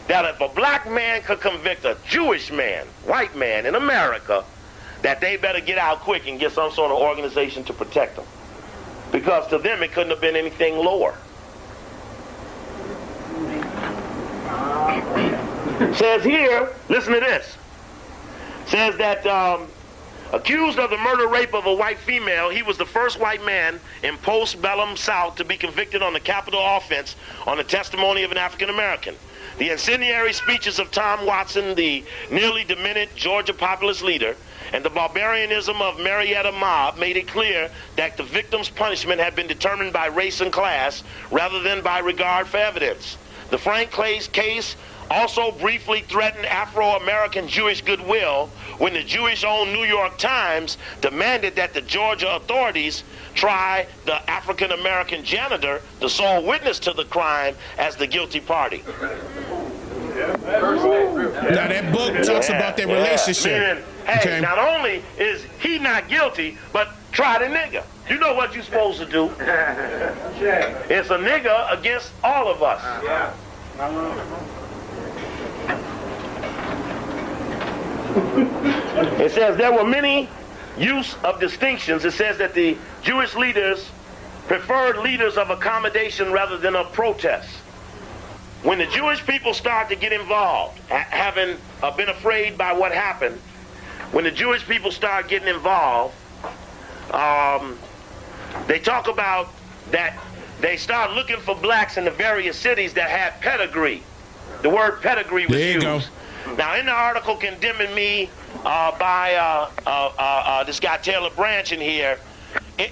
that if a black man could convict a Jewish man, white man in America, that they better get out quick and get some sort of organization to protect them. Because to them, it couldn't have been anything lower. Says here, listen to this. Says that accused of the murder rape of a white female, he was the first white man in post-bellum South to be convicted on the capital offense on the testimony of an African-American. The incendiary speeches of Tom Watson, the nearly demented Georgia populist leader, and the barbarianism of Marietta mob made it clear that the victim's punishment had been determined by race and class rather than by regard for evidence. The Frank Clay's case also briefly threatened Afro-American Jewish goodwill when the Jewish-owned New York Times demanded that the Georgia authorities try the African-American janitor, the sole witness to the crime, as the guilty party. Now that book talks about their relationship. Meaning, hey, not only is he not guilty, but try the nigga. You know what you're supposed to do. It's a nigga against all of us. It says there were many use of distinctions. It says that the Jewish leaders preferred leaders of accommodation rather than of protest. When the Jewish people started to get involved, having been afraid by what happened, when the Jewish people started getting involved, they talk about that they started looking for blacks in the various cities that had pedigree. The word pedigree was used. Now, in the article condemning me by this guy Taylor Branch in here,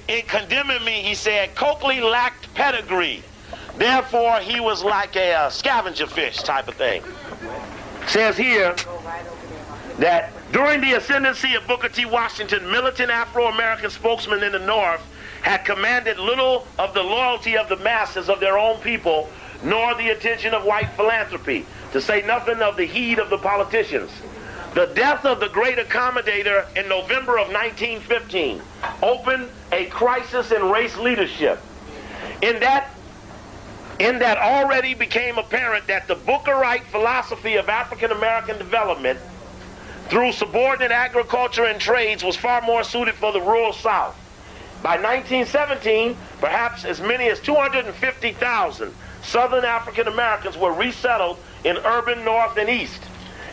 In condemning me, he said, Cokely lacked pedigree. Therefore, he was like a scavenger fish type of thing. Says here that during the ascendancy of Booker T. Washington, militant Afro-American spokesmen in the North had commanded little of the loyalty of the masses of their own people, nor the attention of white philanthropy, to say nothing of the heed of the politicians. The death of the great accommodator in November of 1915 opened a crisis in race leadership. In that already became apparent that the Bookerite philosophy of African American development through subordinate agriculture and trades was far more suited for the rural South. By 1917, perhaps as many as 250,000 Southern African Americans were resettled in urban North and East.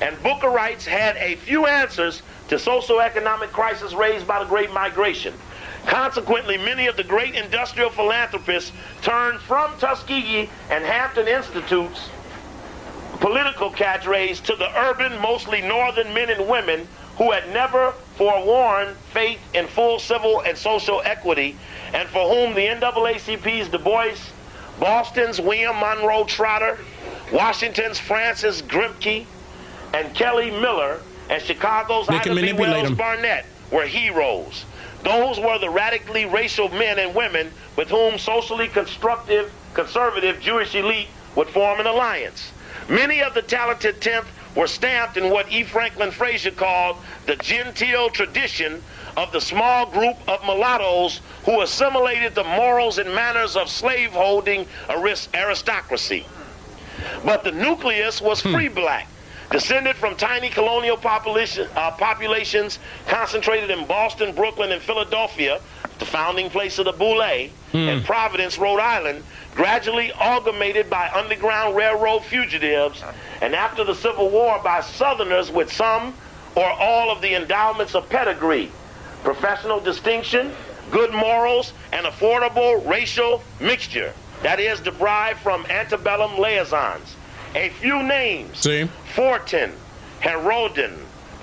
And Bookerites had a few answers to socioeconomic crises raised by the Great Migration. Consequently, many of the great industrial philanthropists turned from Tuskegee and Hampton Institute's political cadres to the urban, mostly northern men and women who had never forewarned faith in full civil and social equity, and for whom the NAACP's Du Bois, Boston's William Monroe Trotter, Washington's Francis Grimke, and Kelly Miller, and Chicago's Ida B. Wells Barnett were heroes. Those were the radically racial men and women with whom socially constructive, conservative Jewish elite would form an alliance. Many of the talented 10th were stamped in what E. Franklin Frazier called the genteel tradition of the small group of mulattoes who assimilated the morals and manners of slaveholding aristocracy. But the nucleus was free black, descended from tiny colonial populations concentrated in Boston, Brooklyn, and Philadelphia, the founding place of the Boule, and Providence, Rhode Island, gradually amalgamated by Underground Railroad fugitives, and after the Civil War by Southerners with some or all of the endowments of pedigree, professional distinction, good morals, and affordable racial mixture, that is, derived from antebellum liaisons. A few names: Fortin, Herodin,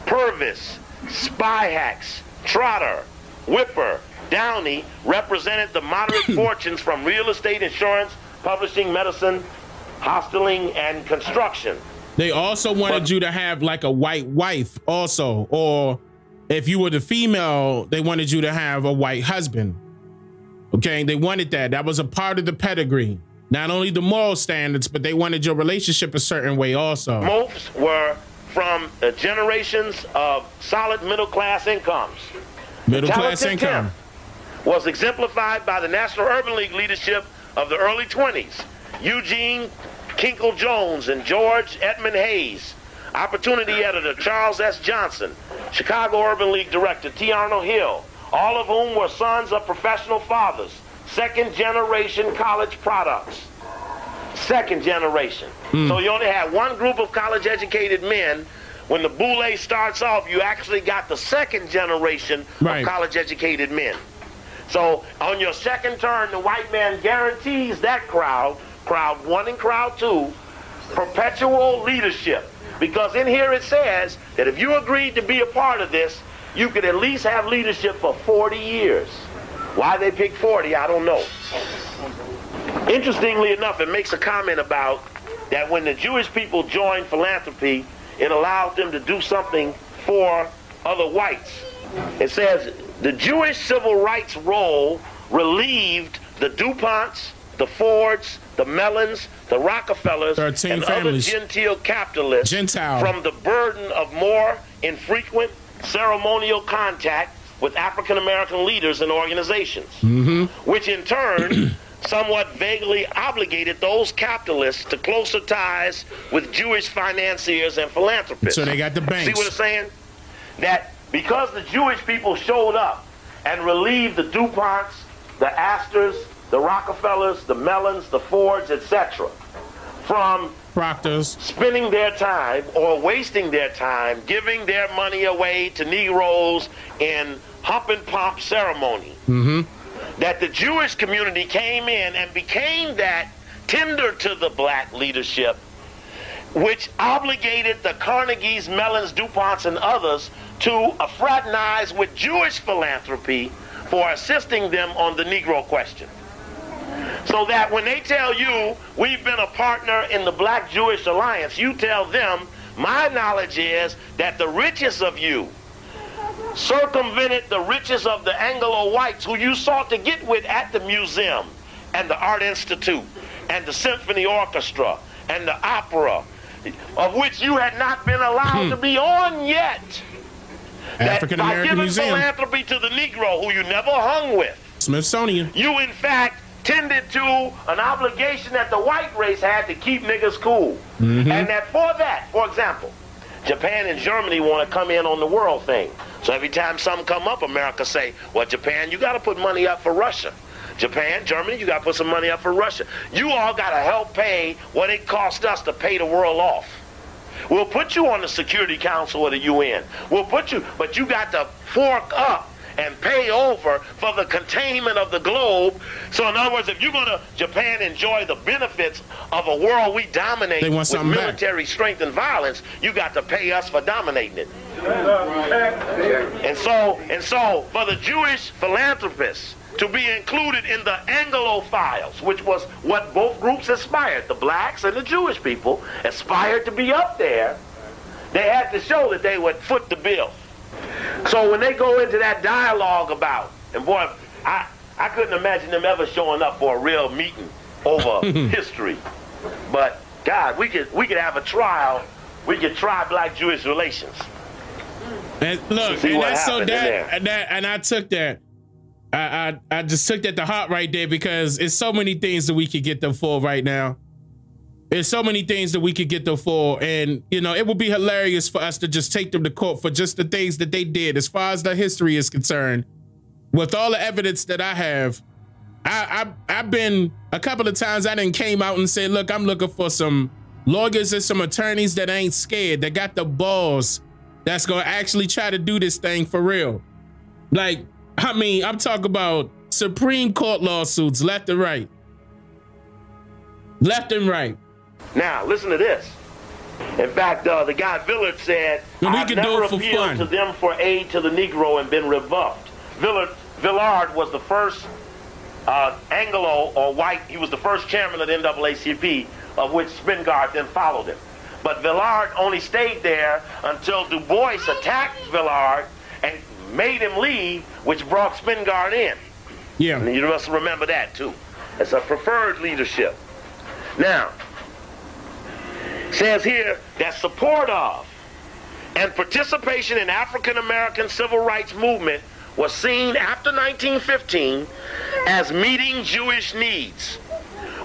Purvis, Spyhax, Trotter, Whipper, Downey represented the moderate fortunes from real estate, insurance, publishing, medicine, hosteling, and construction. They also wanted you to have like a white wife also, or if you were the female, they wanted you to have a white husband. Okay, they wanted that. That was a part of the pedigree. Not only the moral standards, but they wanted your relationship a certain way also. Most were from generations of solid middle-class incomes. Middle-class income was exemplified by the National Urban League leadership of the early 20s. Eugene Kinkle Jones and George Edmund Hayes, opportunity editor Charles S. Johnson, Chicago Urban League director T. Arnold Hill, all of whom were sons of professional fathers. Second-generation college products. Second generation. So you only had one group of college-educated men. When the Boule starts off, you actually got the second generation of college-educated men. So on your second turn, the white man guarantees that crowd, crowd one and crowd two, perpetual leadership. Because in here it says that if you agreed to be a part of this, you could at least have leadership for 40 years. Why they picked 40, I don't know. Interestingly enough, it makes a comment about that when the Jewish people joined philanthropy, it allowed them to do something for other whites. It says, the Jewish civil rights role relieved the DuPonts, the Fords, the Mellons, the Rockefellers, and families. Other genteel capitalists from the burden of more infrequent ceremonial contact with African-American leaders and organizations, which in turn somewhat vaguely obligated those capitalists to closer ties with Jewish financiers and philanthropists. So they got the banks. See what I'm saying? That because the Jewish people showed up and relieved the DuPonts, the Astors, the Rockefellers, the Mellons, the Fords, etc., from spending their time or wasting their time giving their money away to Negroes in hump and pomp ceremony, that the Jewish community came in and became that tender to the black leadership, which obligated the Carnegies, Mellons, DuPonts, and others to fraternize with Jewish philanthropy for assisting them on the Negro question. So that when they tell you, we've been a partner in the Black Jewish Alliance, you tell them, my knowledge is that the richest of you circumvented the riches of the Anglo-whites who you sought to get with at the museum and the Art Institute and the symphony orchestra and the opera, of which you had not been allowed to be on yet. African-American Museum. By giving philanthropy to the Negro who you never hung with, Smithsonian, you in fact tended to an obligation that the white race had to keep niggas cool. And that for that, for example, Japan and Germany want to come in on the world thing. So every time something come up, America say, well, Japan, you got to put money up for Russia. Japan, Germany, you got to put some money up for Russia. You all got to help pay what it cost us to pay the world off. We'll put you on the Security Council of the UN. We'll put you, but you got to fork up and pay over for the containment of the globe. So in other words, if you're going to Japan enjoy the benefits of a world we dominate with military strength and violence, you got to pay us for dominating it. And so for the Jewish philanthropists to be included in the Anglophiles, which was what both groups aspired, the blacks and the Jewish people aspired to be up there, they had to show that they would foot the bill. So when they go into that dialogue about, and boy, I couldn't imagine them ever showing up for a real meeting over history. But God, we could have a trial. We could try Black-Jewish relations. And look, and that's so that I took that. I just took that to heart right there, because it's so many things that we could get them for right now. There's so many things that we could get them for, and you know, it would be hilarious for us to just take them to court for just the things that they did. As far as the history is concerned, with all the evidence that I have, I've been a couple of times, I done came out and said, look, I'm looking for some lawyers and some attorneys that ain't scared, that got the balls, that's gonna actually try to do this thing for real. Like, I mean, I'm talking about Supreme Court lawsuits left and right. Left and right. Now, listen to this. In fact, the guy Villard said, I've never appealed to them for aid to the Negro and been rebuffed. Villard was the first Anglo or white, he was the first chairman of the NAACP, of which Spingarn then followed him. But Villard only stayed there until Du Bois attacked Villard and made him leave, which brought Spingarn in. Yeah. And you must remember that too. It's a preferred leadership. Now, says here that support of and participation in African-American civil rights movement was seen after 1915 as meeting Jewish needs.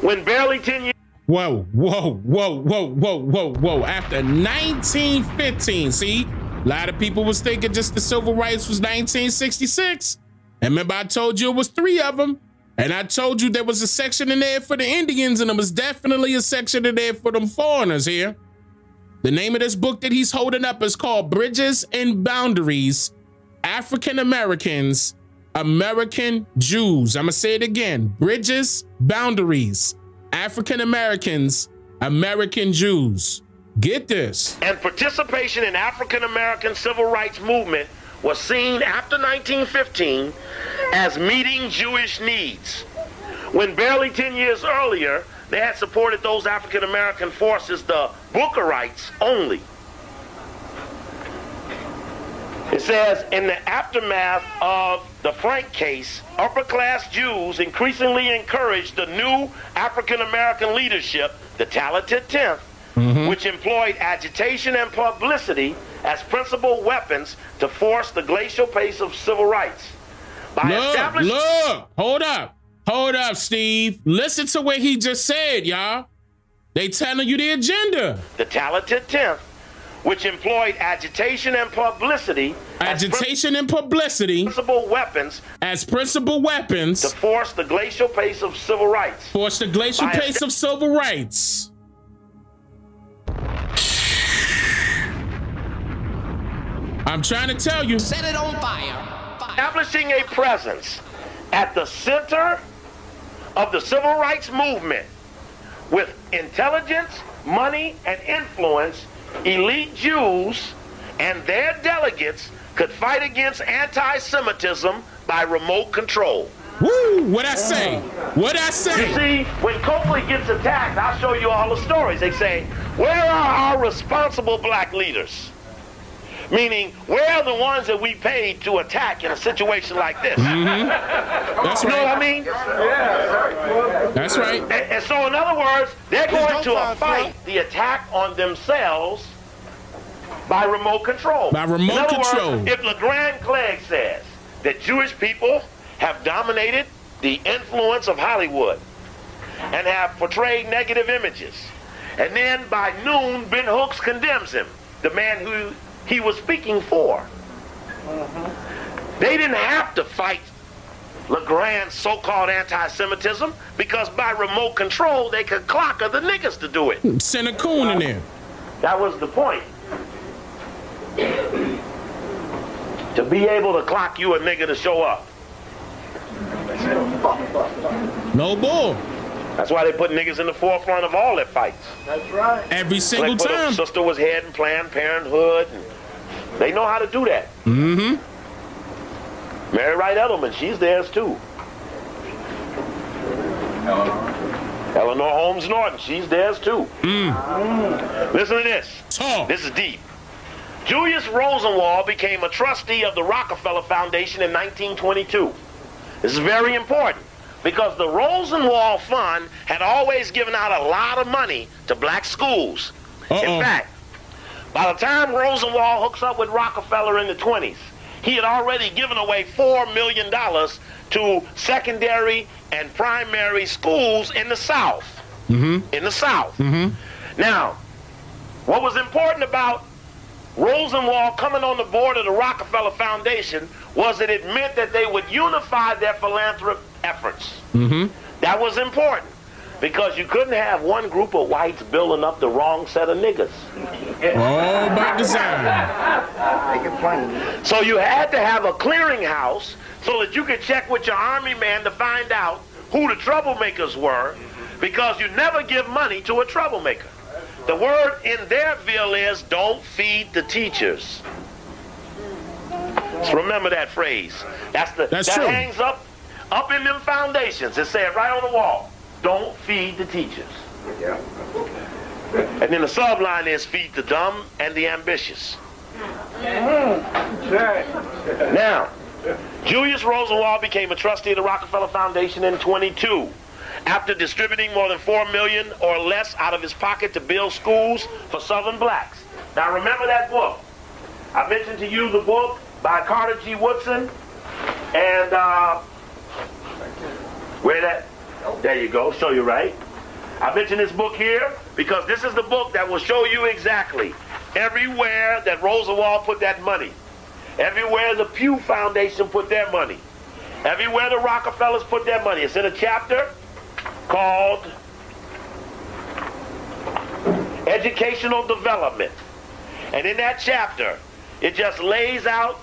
When barely 10 years... Whoa, whoa, whoa, whoa, whoa, whoa, whoa. After 1915, see? A lot of people was thinking just the civil rights was 1966. And remember, I told you it was 3 of them. And I told you there was a section in there for the Indians, and there was definitely a section in there for them foreigners here. The name of this book that he's holding up is called Bridges and Boundaries, African Americans, American Jews. I'm gonna say it again, Bridges, Boundaries, African Americans, American Jews. Get this. And participation in African American civil rights movement was seen after 1915 as meeting Jewish needs. When barely 10 years earlier, they had supported those African-American forces, the Bookerites, only. It says, in the aftermath of the Frank case, upper-class Jews increasingly encouraged the new African-American leadership, the talented 10th, which employed agitation and publicity as principal weapons to force the glacial pace of civil rights. By look, hold up, Steve. Listen to what he just said, y'all. They telling you the agenda. The talented 10th, which employed agitation and publicity. Agitation and publicity. Principal weapons. As principal weapons. To force the glacial pace of civil rights. Force the glacial pace of civil rights. I'm trying to tell you. Set it on fire. Establishing a presence at the center of the civil rights movement with intelligence, money, and influence, elite Jews and their delegates could fight against anti-Semitism by by remote control. Woo! What I say? What I say? You see, when Copley gets attacked, I'll show you all the stories. They say, where are our responsible black leaders? Meaning, where are the ones that we paid to attack in a situation like this? Mm-hmm. That's right. You know what I mean? Yeah. That's right. And so, in other words, they're going to fight the attack on themselves by remote control. By remote control. In other words, if LeGrand Clegg says that Jewish people have dominated the influence of Hollywood and have portrayed negative images, and then by noon, Ben Hooks condemns him, the man who he was speaking for. They didn't have to fight LeGrand's so-called anti-Semitism because by remote control, they could clocker the niggas to do it. Send a coon in there. That was the point. To be able to clock you a nigga to show up. No bull. That's why they put niggas in the forefront of all their fights. That's right. Every single time. The sister was heading Planned Parenthood. And they know how to do that. Mm-hmm. Mary Wright Edelman, she's theirs too. Eleanor Holmes Norton, she's theirs too. Listen to this. Talk. This is deep. Julius Rosenwald became a trustee of the Rockefeller Foundation in 1922. This is very important because the Rosenwald Fund had always given out a lot of money to black schools. In fact, by the time Rosenwald hooks up with Rockefeller in the 20s, he had already given away $4 million to secondary and primary schools in the South. In the South. Now, what was important about Rosenwald coming on the board of the Rockefeller Foundation was that it meant that they would unify their philanthropic efforts. That was important because you couldn't have one group of whites building up the wrong set of niggas. Oh, by design. So you had to have a clearinghouse so that you could check with your army man to find out who the troublemakers were, because you never give money to a troublemaker. The word in their bill is don't feed the teachers. So remember that phrase. That's true. Hangs up in them foundations. It said right on the wall, don't feed the teachers. Yeah. And then the subline is feed the dumb and the ambitious. Now, Julius Rosenwald became a trustee of the Rockefeller Foundation in 22. After distributing more than $4 million or less out of his pocket to build schools for Southern blacks. Now remember that book. I mentioned to you the book by Carter G. Woodson and there you go, show you right. I mentioned this book here because this is the book that will show you exactly everywhere that Rosenwald put that money, everywhere the Pew Foundation put their money, everywhere the Rockefellers put their money. It's in a chapter called Educational Development. And in that chapter, it just lays out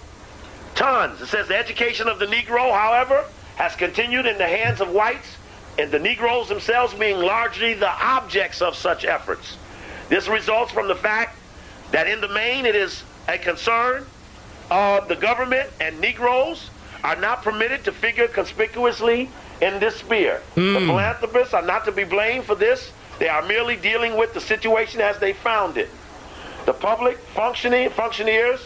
tons. It says the education of the Negro, however, has continued in the hands of whites, and the Negroes themselves being largely the objects of such efforts. This results from the fact that in the main, it is a concern of the government, and Negroes are not permitted to figure conspicuously in this sphere. The philanthropists are not to be blamed for this. They are merely dealing with the situation as they found it. The public functioneers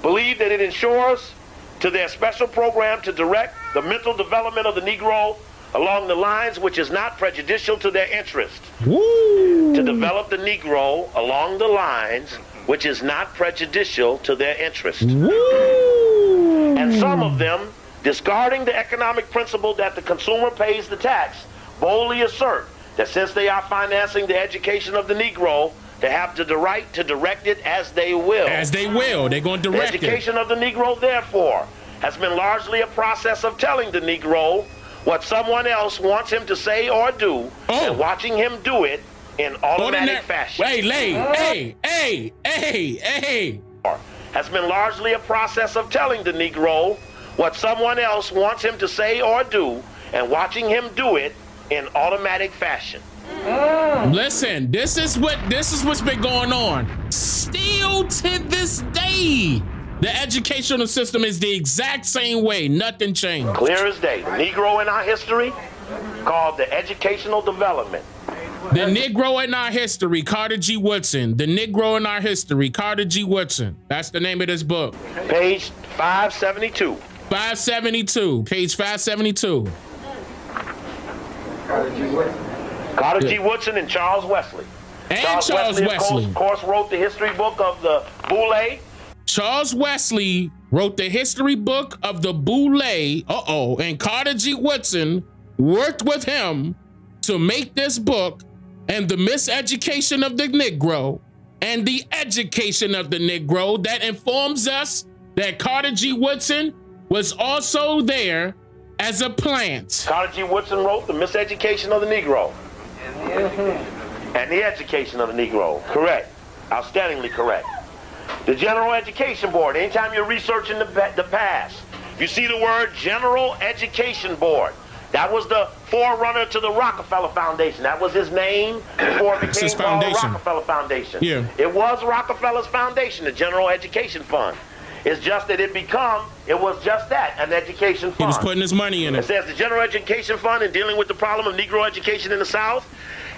believe that it ensures to their special program to direct the mental development of the Negro along the lines which is not prejudicial to their interest. To develop the Negro along the lines which is not prejudicial to their interest. And some of them, discarding the economic principle that the consumer pays the tax, boldly assert that since they are financing the education of the Negro, they have the right to direct it as they will. As they will. They're going to direct it. The education of the Negro, therefore, has been largely a process of telling the Negro what someone else wants him to say or do, and watching him do it in automatic fashion. Has been largely a process of telling the Negro what someone else wants him to say or do, and watching him do it in automatic fashion. Listen, this is what's been going on still to this day. The educational system is the exact same way. Nothing changed. Clear as day. The Negro in our history called the educational development. The Negro in our history, Carter G. Woodson. The Negro in our history, Carter G. Woodson. That's the name of this book. Page 572. 572. Page 572. Carter G. Woodson. Carter G. Woodson and Charles Wesley. And Charles Wesley of course, wrote the history book of the Boule. Charles Wesley wrote the history book of the Boule. And Carter G. Woodson worked with him to make this book and the miseducation of the Negro and the education of the Negro that informs us that Carter G. Woodson was also there as a plant. Carter G. Woodson wrote the miseducation of the Negro. And the education of the Negro. Correct. Outstandingly correct. The General Education Board. Anytime you're researching the past, you see the word General Education Board. That was the forerunner to the Rockefeller Foundation. That was his name before it became called Rockefeller Foundation. Yeah. It was Rockefeller's foundation, the General Education Fund. It's just that it was just that, an education fund. He was putting his money in it. It says the General Education Fund, in dealing with the problem of Negro education in the South,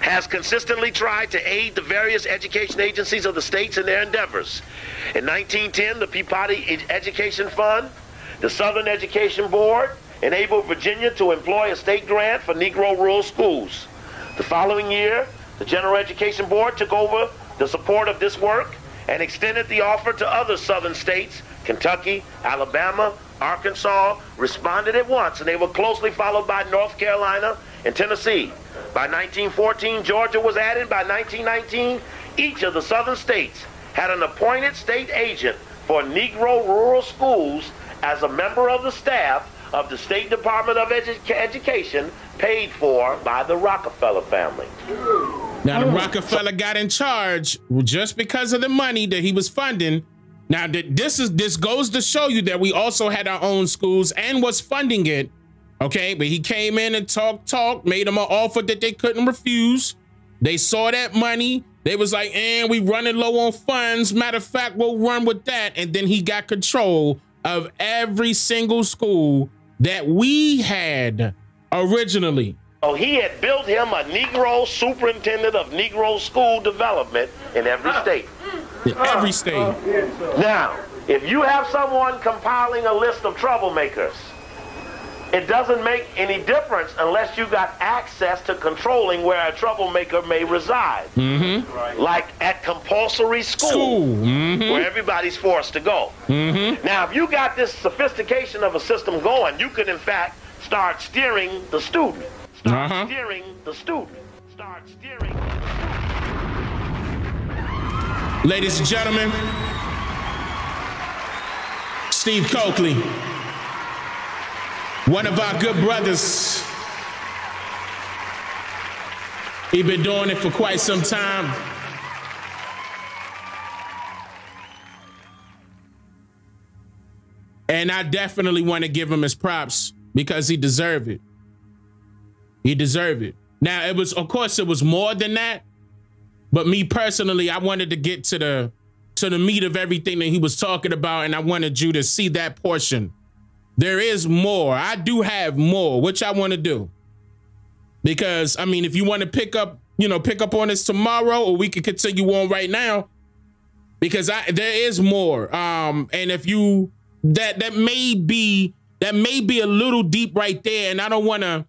has consistently tried to aid the various education agencies of the states in their endeavors. In 1910, the Peabody Education Fund, the Southern Education Board, enabled Virginia to employ a state grant for Negro rural schools. The following year, the General Education Board took over the support of this work and extended the offer to other Southern states. Kentucky, Alabama, Arkansas responded at once, and they were closely followed by North Carolina and Tennessee. By 1914, Georgia was added. By 1919, each of the Southern states had an appointed state agent for Negro rural schools as a member of the staff of the State Department of Education, paid for by the Rockefeller family. Now, the Rockefeller got in charge just because of the money that he was funding. Now, this goes to show you that we also had our own schools and was funding it. Okay, but he came in and talked, made them an offer that they couldn't refuse. They saw that money. They was like, we running low on funds. Matter of fact, we'll run with that. And then he got control of every single school that we had originally. Oh, he had built him a Negro superintendent of Negro school development in every state. In every state. Now, if you have someone compiling a list of troublemakers, it doesn't make any difference unless you got access to controlling where a troublemaker may reside. Mm-hmm. Like at compulsory school, mm-hmm. where everybody's forced to go. Mm-hmm. Now, if you got this sophistication of a system going, you can, in fact, start steering the student. Start steering the student. Start steering the student. Ladies and gentlemen, Steve Cokely, one of our good brothers. He's been doing it for quite some time. And I definitely want to give him his props because he deserved it. He deserved it. Now, it was, of course, it was more than that. But me personally, I wanted to get to the meat of everything that he was talking about. And I wanted you to see that portion. There is more. I do have more, which I want to do. Because, I mean, if you want to pick up on this tomorrow, or we can continue on right now. Because there is more. And if you, that may be a little deep right there. And I don't want to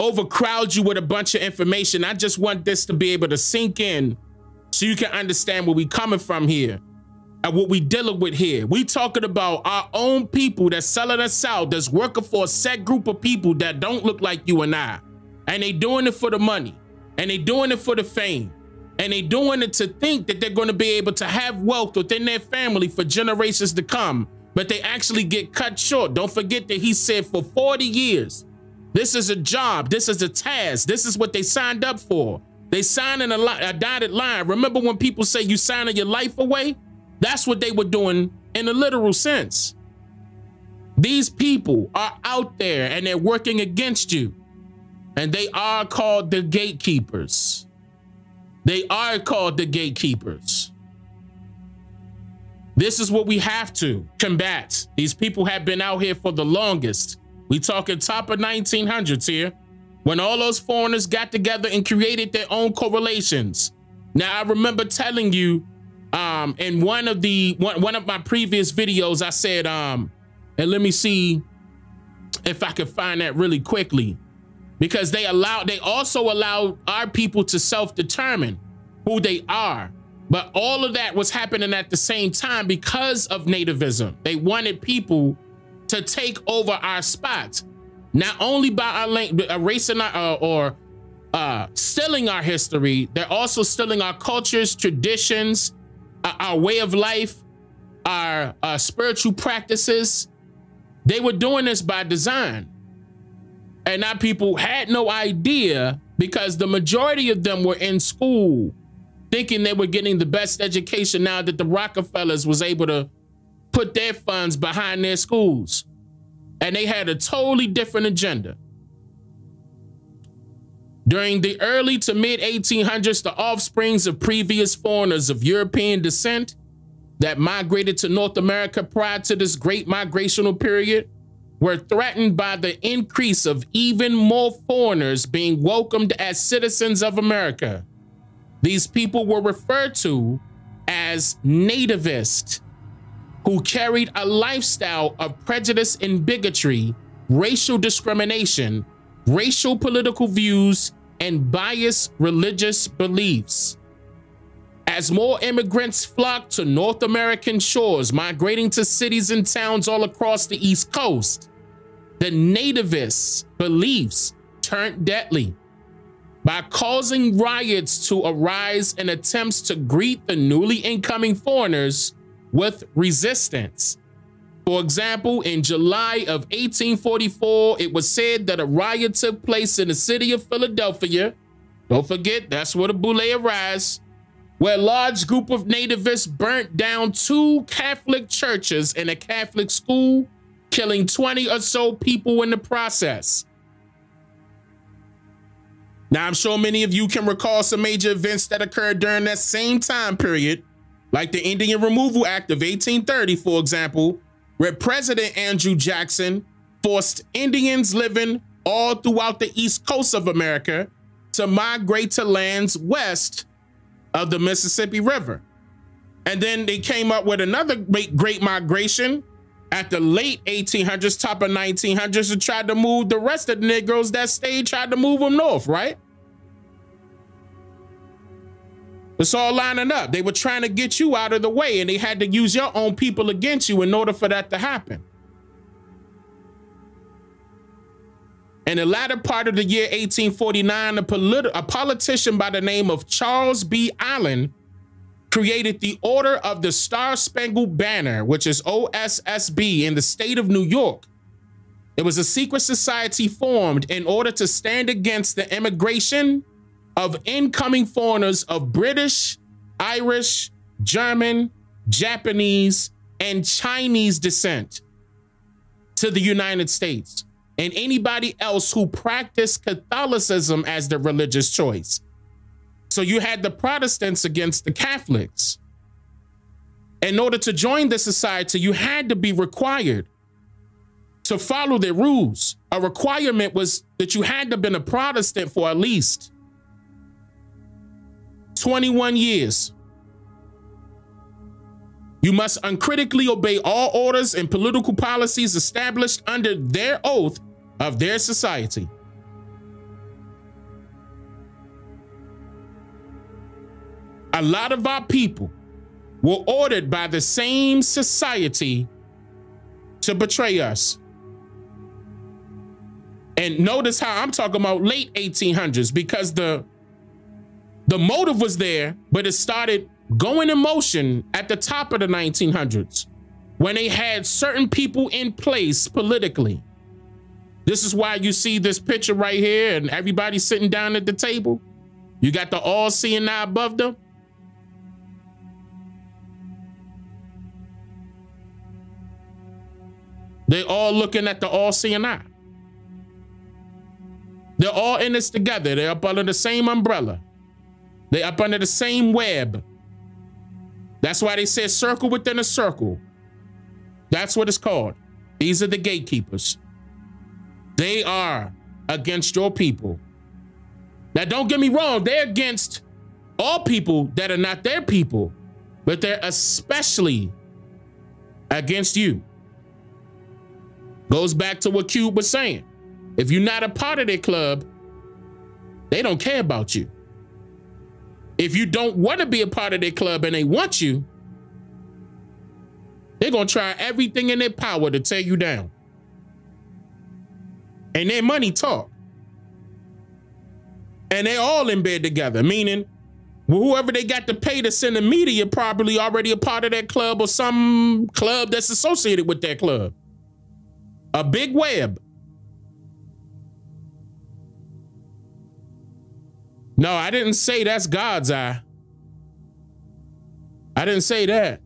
overcrowd you with a bunch of information. I just want this to be able to sink in so you can understand where we coming from here and what we dealing with here. We talking about our own people that's selling us out, that's working for a set group of people that don't look like you and I. And they doing it for the money, and they doing it for the fame, and they doing it to think that they're going to be able to have wealth within their family for generations to come, but they actually get cut short. Don't forget that he said for 40 years, this is a job. This is a task. This is what they signed up for. They signed in a dotted line. Remember when people say you signing your life away? That's what they were doing in a literal sense. These people are out there and they're working against you. And they are called the gatekeepers. They are called the gatekeepers. This is what we have to combat. These people have been out here for the longest. We talking top of 1900s here, when all those foreigners got together and created their own correlations. Now, I remember telling you in one of my previous videos, I said, and let me see if I could find that really quickly, because they also allowed our people to self-determine who they are. But all of that was happening at the same time because of nativism. They wanted people to take over our spots, not only by our language, erasing our, or stealing our history. They're also stealing our cultures, traditions, our way of life, our spiritual practices. They were doing this by design. And our people had no idea, because the majority of them were in school thinking they were getting the best education now that the Rockefellers was able to put their funds behind their schools. And they had a totally different agenda. During the early to mid 1800s, the offsprings of previous foreigners of European descent that migrated to North America prior to this great migrational period were threatened by the increase of even more foreigners being welcomed as citizens of America. These people were referred to as nativists, who carried a lifestyle of prejudice and bigotry, racial discrimination, racial political views, and biased religious beliefs. As more immigrants flocked to North American shores, migrating to cities and towns all across the East Coast, the nativists' beliefs turned deadly by causing riots to arise and attempts to greet the newly incoming foreigners with resistance. For example, in July of 1844, it was said that a riot took place in the city of Philadelphia. Don't forget, that's where the Boule arise, where a large group of nativists burnt down 2 Catholic churches and a Catholic school, killing 20 or so people in the process. Now, I'm sure many of you can recall some major events that occurred during that same time period, like the Indian Removal Act of 1830, for example, where President Andrew Jackson forced Indians living all throughout the East Coast of America to migrate to lands west of the Mississippi River. And then they came up with another great migration at the late 1800s, top of 1900s, and tried to move the rest of the Negroes that stayed, tried to move them north, right? It's all lining up. They were trying to get you out of the way, and they had to use your own people against you in order for that to happen. In the latter part of the year 1849, a politician by the name of Charles B. Allen created the Order of the Star-Spangled Banner, which is OSSB, in the state of New York. It was a secret society formed in order to stand against the immigration of incoming foreigners of British, Irish, German, Japanese, and Chinese descent to the United States, and anybody else who practiced Catholicism as their religious choice. So you had the Protestants against the Catholics. In order to join the society, you had to be required to follow their rules. A requirement was that you had to have been a Protestant for at least 21 years. You must uncritically obey all orders and political policies established under their oath of their society. A lot of our people were ordered by the same society to betray us. And notice how I'm talking about late 1800s, because the motive was there, but it started going in motion at the top of the 1900s, when they had certain people in place politically. This is why you see this picture right here and everybody sitting down at the table. You got the all-seeing eye above them. They're all looking at the all-seeing eye. They're all in this together. They're up under the same umbrella. They're up under the same web. That's why they said circle within a circle. That's what it's called. These are the gatekeepers. They are against your people. Now, don't get me wrong. They're against all people that are not their people, but they're especially against you. Goes back to what Cube was saying. If you're not a part of their club, they don't care about you. If you don't want to be a part of their club and they want you, they're going to try everything in their power to tear you down. And their money talk. And they're all in bed together, meaning whoever they got to pay to send the media probably already a part of that club or some club that's associated with that club. A big web. No, I didn't say that's God's eye. I didn't say that.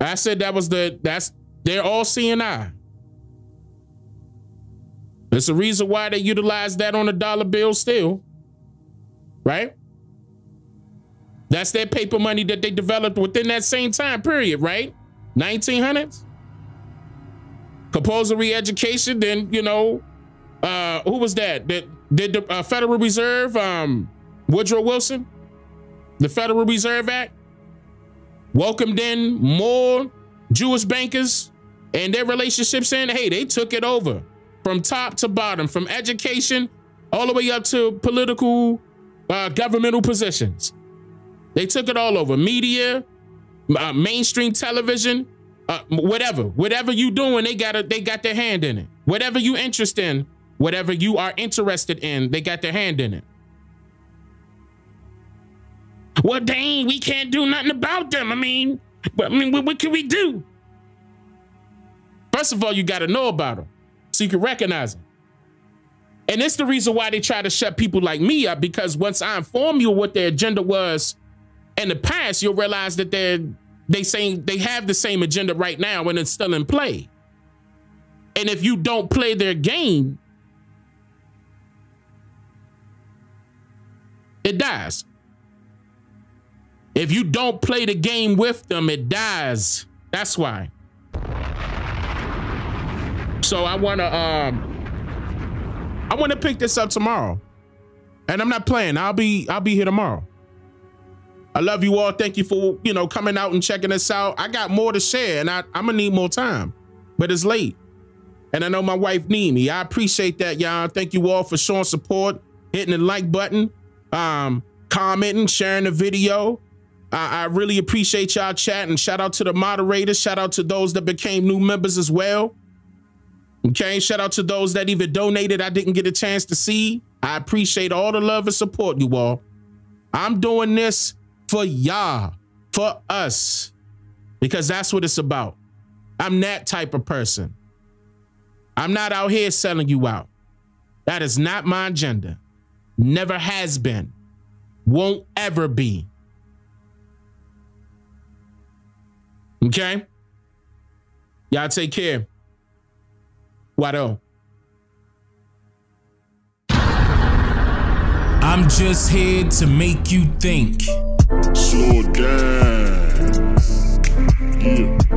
I said that was they're all seeing eye. There's a reason why they utilize that on a dollar bill still, right? That's their paper money that they developed within that same time period, right? 1900s. Compulsory education, then, you know, who was that? That did the Federal Reserve, Woodrow Wilson, the Federal Reserve Act, welcomed in more Jewish bankers and their relationships in. Hey, they took it over from top to bottom, from education all the way up to political, governmental positions. They took it all over. Media, mainstream television, whatever you doing, they got their hand in it. Whatever you interest in, whatever you are interested in, they got their hand in it. Well, dang, we can't do nothing about them. I mean, what can we do? First of all, you got to know about them so you can recognize them. And it's the reason why they try to shut people like me up, because once I inform you what their agenda was in the past, you'll realize that they have the same agenda right now and it's still in play. And if you don't play their game, it dies. If you don't play the game with them, it dies. That's why. So I want to pick this up tomorrow, and I'm not playing. I'll be here tomorrow. I love you all. Thank you for, you know, coming out and checking us out. I got more to share, and I'm gonna need more time, but it's late, and I know my wife needs me. I appreciate that, y'all. Thank you all for showing support, hitting the like button, commenting, sharing the video. I really appreciate y'all chatting. Shout out to the moderators. Shout out to those that became new members as well. Okay, shout out to those that even donated I didn't get a chance to see. I appreciate all the love and support, you all. I'm doing this for y'all, for us, because that's what it's about. I'm that type of person. I'm not out here selling you out. That is not my agenda. Never has been. Won't ever be. Okay? Y'all take care. Wado. I'm just here to make you think. So again. Yeah.